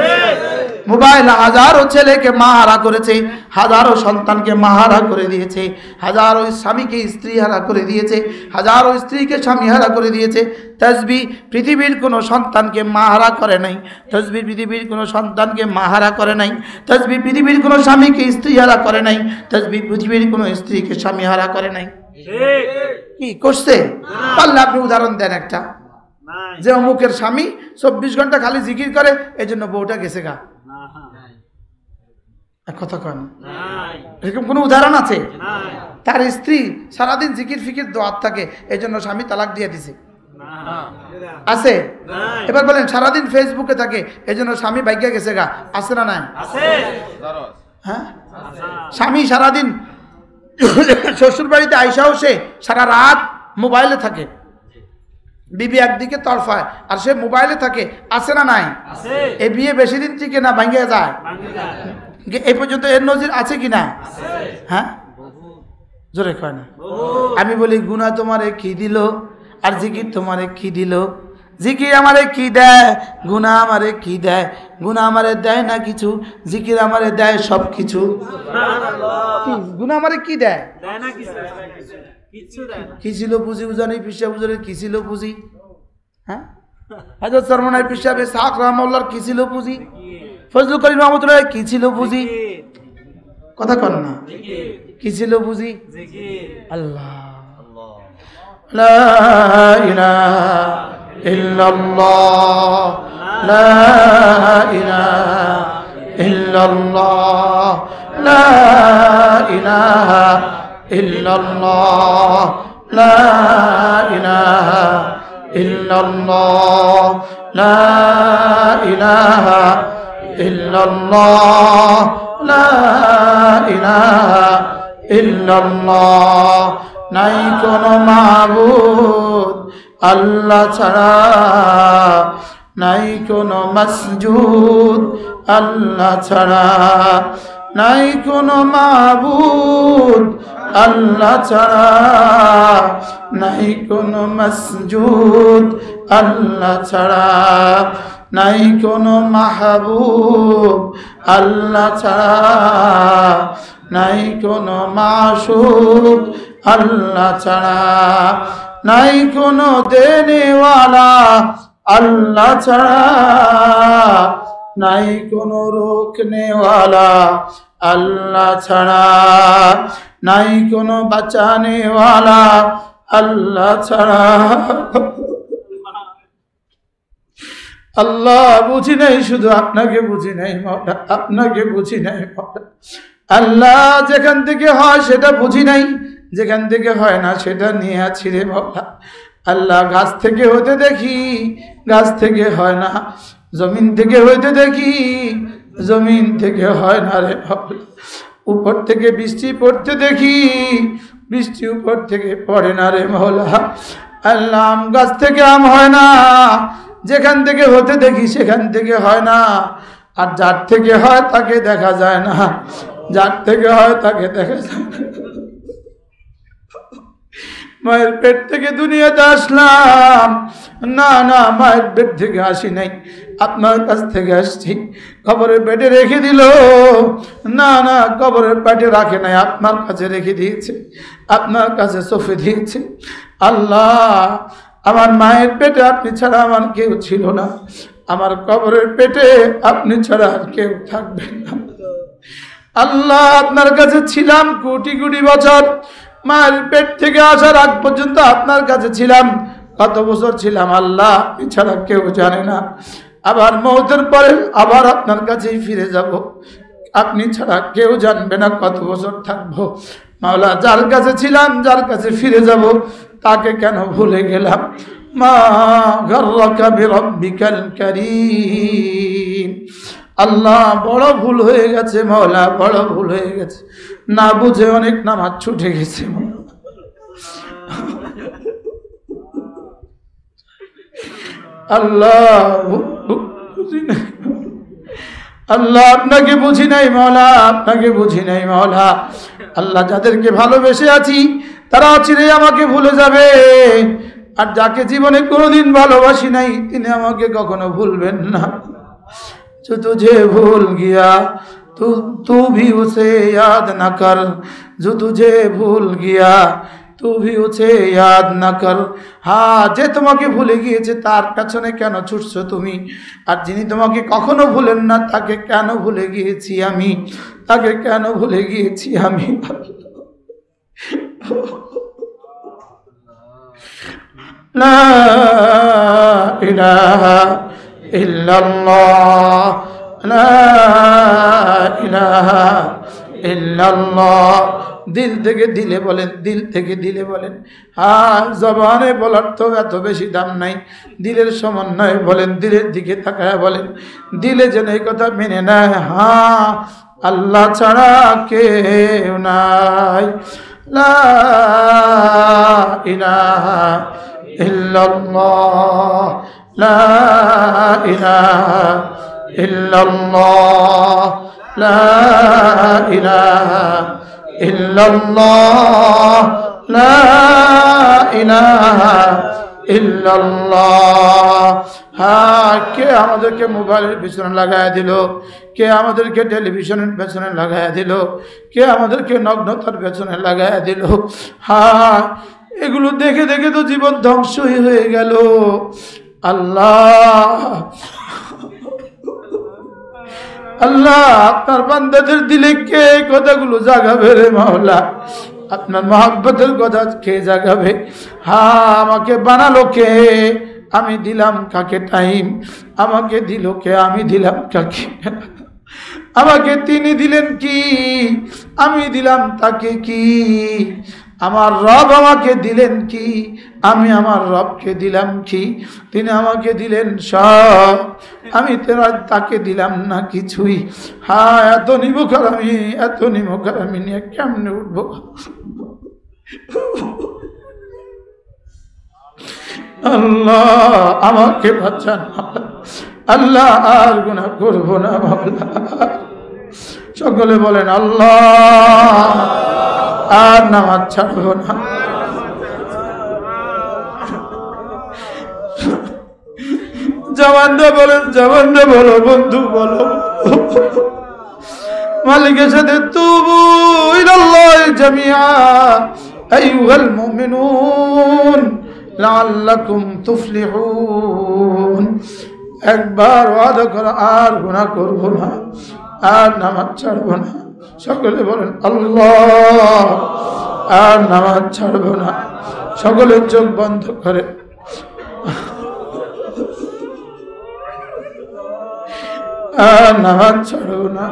मोबाइल हजारों ऐले के माहारा करे हजारों सन्तान के माहारा कर दिए हजारों स्वामी के स्त्री हारा कर दिए हजारों स्त्री के स्वामी हारा कर दिए तस्बी पृथिवीर कोनो सन्तान के माहारा करे नहीं तस्बी पृथिवीर कोनो सन्तान के माहारा करे नहीं तस्बी पृथिवीर कोनो स्वामी के स्त्री हारा करे नहीं तस्बी पृथिवीर कोनो स्त्री के स्वामी हारा करे नहीं कष्टे पाल्ला अपनी उदाहरण दें एक जे अमुकेर स्वामी चौबीस घंटा खाली जिकिर करे एजन्य बउटा गेछे गा कथा कन एरकम कोनो उदाहरण आछे तार स्त्री सारा दिन जिकिर फिकिर दोआत थाके एजन्य स्वामी तालाक दिये दिछे आछे एबार बोलेन सारा दिन फेसबुके थाके एजन्य स्वामी भाग्या गेछे गा आछे ना नाइ आछे हां स्वामी सारा दिन शशुर बाड़ीते आइसाओ से सारा रात मोबाइले थाके बीबी एक दिके तरफाय और से मोबाइले थाके आसे ना नाई ए बिये बेशी दिन टिके ना भांगे जाए ए पर्यन्त एर नजिर आछे कि ना हाँ जोरे कय ना आमी बोली गुना तुम्हारे की दिलो और जिकिर तुम्हारे की दिलो जिकिर हमारे की देय गुना हमारे की देय गुना हमारे देय ना किछु जिकिर हमारे देय सब किछु गुना हमारे की देय ना किछु किसिलो बुझी उजानी पिशा उजानी किसिलो बुझी हाँ हजरत सरमनाई पिशा बे साख रहमतुल्लाह किसिलो बुझी फजलुल करीम रहमतुल्लाह किसिलो बुझी कथा करना किसिलो बुझी अल्लाह ला इलाहा इल्लल्लाह ला इलाहा इल्लल्लाह ला इलाहा إلا الله لا إله إلا الله لا إله إلا الله لا إله إلا الله নাই কোনো মাবুদ আল্লাহ ছাড়া নাই কোনো মাসজুদ আল্লাহ ছাড়া নাই কোনো মাবুদ अल्लाह छाड़ा नहीं कोनो मस्जूद अल्लाह छाड़ा नहीं कोनो महबूब अल्लाह छाड़ा नहीं कोनो माशूक अल्लाह छाड़ा नहीं कोनो देने वाला अल्लाह छाड़ा नहीं कोनो रोकने वाला अल्लाह छाड़ा नहीं कोनो बचाने वाला अल्लाह छाड़ा अल्लाह बुझी नहीं शुद्ध अपना के बुझी नहीं मौला अपना के बुझी नहीं मौला अल्लाह जेखान थेके हय सेटा बुझी नहीं जेखान थेके हय ना सेटा निये आछि रे मौला अल्लाह गाछ थेके होते देखी गाछ थेके हय ना जमीन थेके होते देखी जमीन थेके हय ना रे मौला ऊपर থেকে বৃষ্টি পড়তে দেখি বৃষ্টি ऊपर থেকে পড়ে না রে মওলা আল্লাহ আম গাছ থেকে আম হয় না যেখান থেকে হতে দেখি সেখান থেকে হয় না আর যার থেকে হয় তাকে দেখা যায় না যার থেকে হয় তাকে দেখা যায় না মায়ের পেট থেকে দুনিয়াতে আসলাম না না মায়ের পেট থেকে আসি নাই আপনার কাছ থেকে আসছি কবরের পেটে রেখে দিল না না কবরের পেটে রাখে নাই আপনার কাছে রেখে দিয়েছে আপনার কাছে সফে দিয়েছে আল্লাহ আমার মায়ের পেটে আপনি ছাড়া আমার কেউ ছিল না আমার কবরের পেটে আপনি ছাড়া আর কেউ থাকবে না আল্লাহ আপনার কাছে ছিলাম কোটি কোটি বছর মায়ের পেট থেকে আসার আগ পর্যন্ত আপনার কাছে ছিলাম কত বছর ছিলাম আল্লাহ ছাড়া কেউ জানে না आबार मौतेर परे आबार आपनार काछेई फिरे যাব আপনি ছাড়া কেউ জানবে না কত বছর থাকব মাওলা যার কাছে ছিলাম যার কাছে ফিরে যাব তাকে কেন ভুলে গেলাম মা গাররাকা বিরব্বিকাল কারীম আল্লাহ বড় ভুল হয়ে গেছে মাওলা বড় ভুল হয়ে গেছে না বুঝে অনেক নামাজ ছুটে গেছে আল্লাহ আল্লাহ আপনাকে বুঝি নাই মাওলা আপনাকে বুঝি নাই মাওলা আল্লাহ যাদেরকে ভালোবেসে আছি তারা চিরে আমাকে ভুলে যাবে আর যাকে জীবনে কোনোদিন ভালোবাসি নাই তিনি আমাকে কখনো ভুলবেন না जो तुझे भूल गया तू तू भी उसे याद न कर जो तुझे भूल गया तू भी उसे याद न कर हाँ जे तुम्हें भूले गए तार पेछने क्यों छुटछो तुमी और जिनी तुम्हें कखनो भूलें ना ताके क्यों भूले गए आमी ताके क्यों भूले गए आमी ला इलाहा إلا الله لا إله إلا الله दिल থেকে দিলে বলেন दिल থেকে দিলে বলেন হ্যাঁ জবানে বলার তো এত বেশি দাম নাই দিলের সমন্বয়ে বলেন দিলের দিকে তাকায় বলেন দিলে যেন এই কথা মেনে নেয় হ্যাঁ আল্লাহ ছাড়া কেউ নাই লা ইলাহা ইল্লাল্লাহ لا إله إلا الله لا إله إلا الله لا إله إلا الله हाँ क्या हमारे के मोबाइल पेशन लगाया दिलो क्या हमारे के टेलीविजन पेशन लगाया दिलो क्या हमारे के नग्नतर पेशन लगाया दिलो हाँ एगुलो देखे देखे तो जीवन ध्वंस ही हो गया लो अल्लाह अल्लाह अपना बंदर दिले के कथा गुलो जागाबे रे मौला अपना मोहब्बतेर कथा के जागाबे हाँ आमाके बनालो के आमी दिलाम काके टाइम आमाके दिलो के आमी दिलाम काके आमाके तिनी दिलेन की आमी दिलाम ताके की আমার রব আমাকে দিলেন কি আমি আমার রবকে দিলাম কি তিনি আমাকে দিলেন সব আমি তাকে দিলাম না কিছুই হ্যাঁ এত নিমুখার আমি এত নিমুখার আমি নিয়ে কেমনে উঠব আল্লাহ আমাকে বাঁচান আল্লাহ আর গুনাহ করব না মাওলা সকলে বলেন আল্লাহ আর নামাজ ছাড়বো না জওয়ানরা বলেন জওয়ানরা বলো বন্ধু বলো মালিকের সাথে তুবু ইলাল্লাহি জামিআ আইয়ুহাল মুমিনুন লাআল্লাকুম তুফলিহুন একবার ওয়াদা করো আর গুনাহ করব না আর নামাজ ছাড়বো না সকলে বলেন আল্লাহ আর নামাজ ছাড়বো না সকলে চোখ বন্ধ করে আর নামাজ ছাড়বো না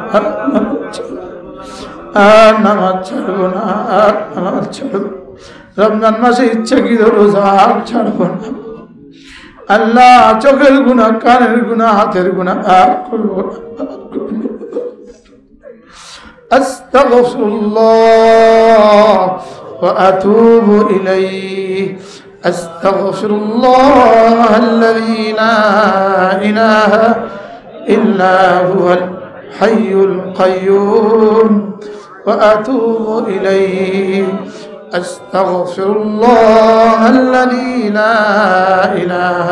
আর নামাজ ছাড়বো না আর নামাজ ছাড়বো রমজান মাসে ইচ্ছাকৃত রোজা আর ছাড়বো না আল্লাহ চোখের গুনাহ কানের গুনাহ হাতের গুনাহ আর করবো না أستغفر الله وأتوب إليه أستغفر الله الذي لا إله إلا هو الحي القيوم وأتوب إليه أستغفر الله الذي لا إله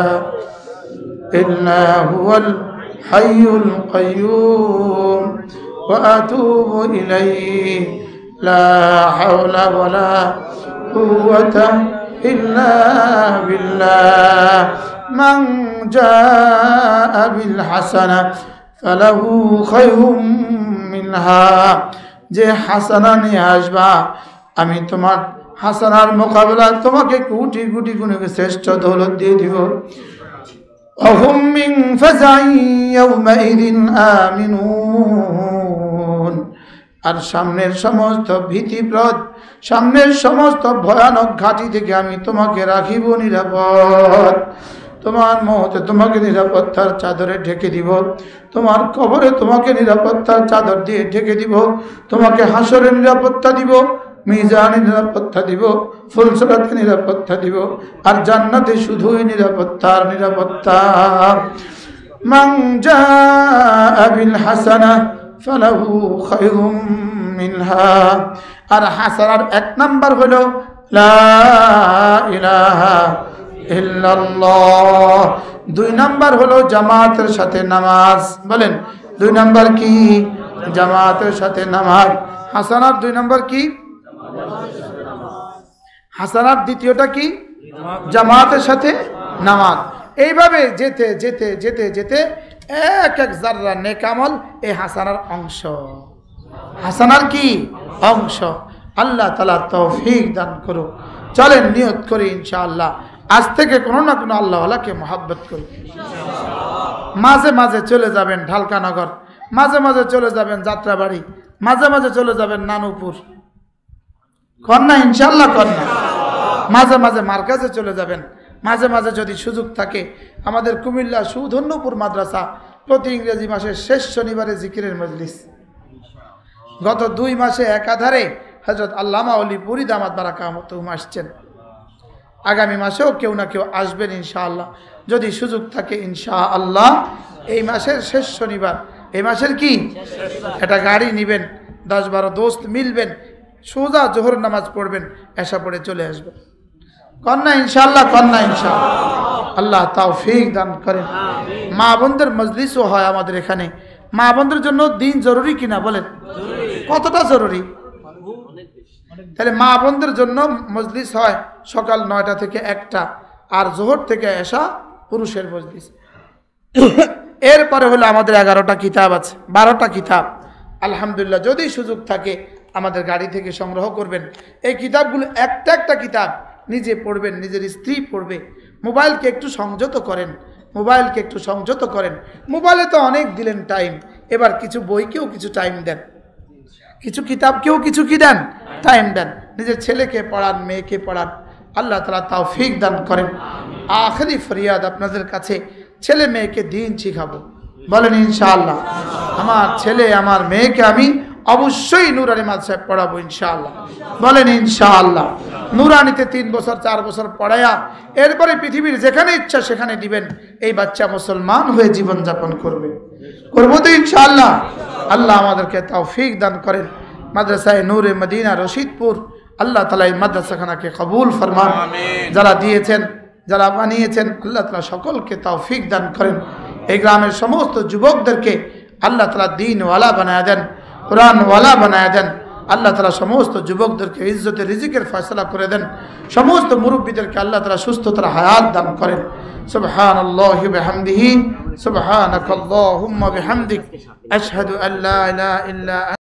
إلا هو الحي القيوم وأتوب إليه لا حول ولا قوة إلا بالله من جاء بالحسنة فله خير منها جه حسنة نياشبا أمي تمار حسنة المقابلة تمار كوتي كوتي كوني كسيشت دولت دي ديو وهم من فزع يومئذ آمنون। আর সামনের সমস্ত ভীতিপ্রদ, সামনের সমস্ত ভয়ানক ঘাঁটি থেকে আমি তোমাকে রাখিব নিরাপদ। তোমার মহতে তোমাকে নিরাপত্তার চাদরে ঢেকে দিব, তোমার কবরে তোমাকে নিরাপত্তার চাদর দিয়ে ঢেকে দিব, তোমাকে হাসরে নিরাপত্তা দিব, মিজানে নিরাপত্তা দিব, ফুলসরাতে নিরাপত্তা দিব, আর জান্নাতে শুধুই নিরাপত্তার নিরাপত্তা। মান জাআ বিল হাসানা ফালাহু খায়রুম মিনহা। আর হাসানার এক নাম্বার হলো লা ইলাহা ইল্লাল্লাহ। দুই নাম্বার হলো জামাতের সাথে নামাজ। বলেন দুই নাম্বার কি? জামাতের সাথে নামাজ। হাসানার দুই নাম্বার কি? হাসানার দ্বিতীয়টা কি? জামাতের সাথে নামাজ। এইভাবে যেতে যেতে যেতে যেতে এক এক জাররা নেক আমল এই হাসানার অংশ। হাসানার কি অংশ? আল্লাহ তাআলা তৌফিক দান করুন। চলেন নিয়ত করি ইনশাআল্লাহ আজ থেকে কোনো না কোনো আল্লাহওয়ালাকে মহাব্বত করি। মাঝে মাঝে চলে যাবেন ঢালকানগর, মাঝে মাঝে চলে যাবেন যাত্রাবাড়ি, মাঝে মাঝে চলে যাবেন নানুপুর, কন্যা ইনশাল্লাহ কন্যা, মাঝে মাঝে মার্কাজে চলে যাবেন, মাঝে মাঝে যদি সুযোগ থাকে আমাদের কুমিল্লা সুধন্যপুর মাদ্রাসা প্রতি ইংরেজি মাসের শেষ শনিবারে জিকিরের মজলিস। গত দুই মাসে একাধারে হযরত আল্লামা অলি পুরী দামাত বারাকাতুহু আসছেন, আগামী মাসেও কেউ না কেউ আসবেন ইনশাআল্লাহ যদি সুযোগ থাকে। ইনশাআল্লাহ এই মাসের শেষ শনিবার, এই মাসের কি একটা গাড়ি নেবেন, দশ বারো দোস্ত মিলবেন, সোজা জোহর নামাজ পড়বেন, এশা পড়ে চলে আসবেন। কন্যা ইনশাআল্লাহ কন্যা ইনশাআল্লাহ। আল্লাহ তৌফিক দান করেন। মা বোনদের মজলিসও হয় আমাদের এখানে। মা বোনদের জন্য দিন জরুরি কিনা বলেন? কতটা জরুরি! তাহলে মা বোনদের জন্য মজলিস হয় সকাল নয়টা থেকে একটা, আর জোহর থেকে এশা পুরুষের মজলিস। এরপরে হলো আমাদের এগারোটা কিতাব আছে, বারোটা কিতাব আলহামদুলিল্লাহ যদি সুযোগ থাকে আমাদের গাড়ি থেকে সংগ্রহ করবেন। এই কিতাবগুলো একটা একটা কিতাব নিজে পড়বেন, নিজের স্ত্রী পড়বে। মোবাইলকে একটু সংযত করেন, মোবাইলকে একটু সংযত করেন। মোবাইলে তো অনেক দিলেন টাইম, এবার কিছু বইকেও কিছু টাইম দেন, কিছু কিতাবকেও কিছু কি দেন টাইম দেন। নিজের ছেলেকে পড়ান, মেয়েকে পড়ান। আল্লাহ তাআলা তৌফিক দান করেন। আখেরি ফরিয়াদ আপনাদের কাছে, ছেলে মেয়েকে দিন শিখাবো বলেন ইনশাআল্লাহ। আমার ছেলে আমার মেয়েকে আমি অবশ্যই নুরানি মাদ্রাসায় পড়াবো ইনশাআল্লাহ বলেন ইনশাআল্লাহ। নুরানিতে তিন বছর চার বছর পড়ায়া এরপরে পৃথিবীর যেখানে ইচ্ছা সেখানে দিবেন। এই বাচ্চা মুসলমান হয়ে জীবনযাপন করবে, করবো তো ইনশাআল্লাহ। আল্লাহ আমাদেরকে তৌফিক দান করেন। মাদ্রাসায় নূরে মদিনা রশিদপুর, আল্লাহ তাআলা এই মাদ্রাসাখানাকে কবুল ফরমান। যারা দিয়েছেন, যারা বানিয়েছেন, আল্লাহ তাআলা সকলকে তৌফিক দান করেন। এই গ্রামের সমস্ত যুবকদেরকে আল্লাহ তাআলা দ্বীনওয়ালা বানায়া দেন, কোরআনওয়ালা বানায়া দেন। আল্লাহ তাআলা সমস্ত যুবকদেরকে ইজ্জতের রিজিকের ফয়সালা করে দেন। সমস্ত মুরব্বীদেরকে আল্লাহ তাআলা সুস্থতার হায়াত দান করেন। সুবহানাল্লাহি ওয়া বিহামদিহি সুবহানাকাল্লাহুম্মা বিহামদিক আশহাদু আল্লা ইলাহা ইল্লা।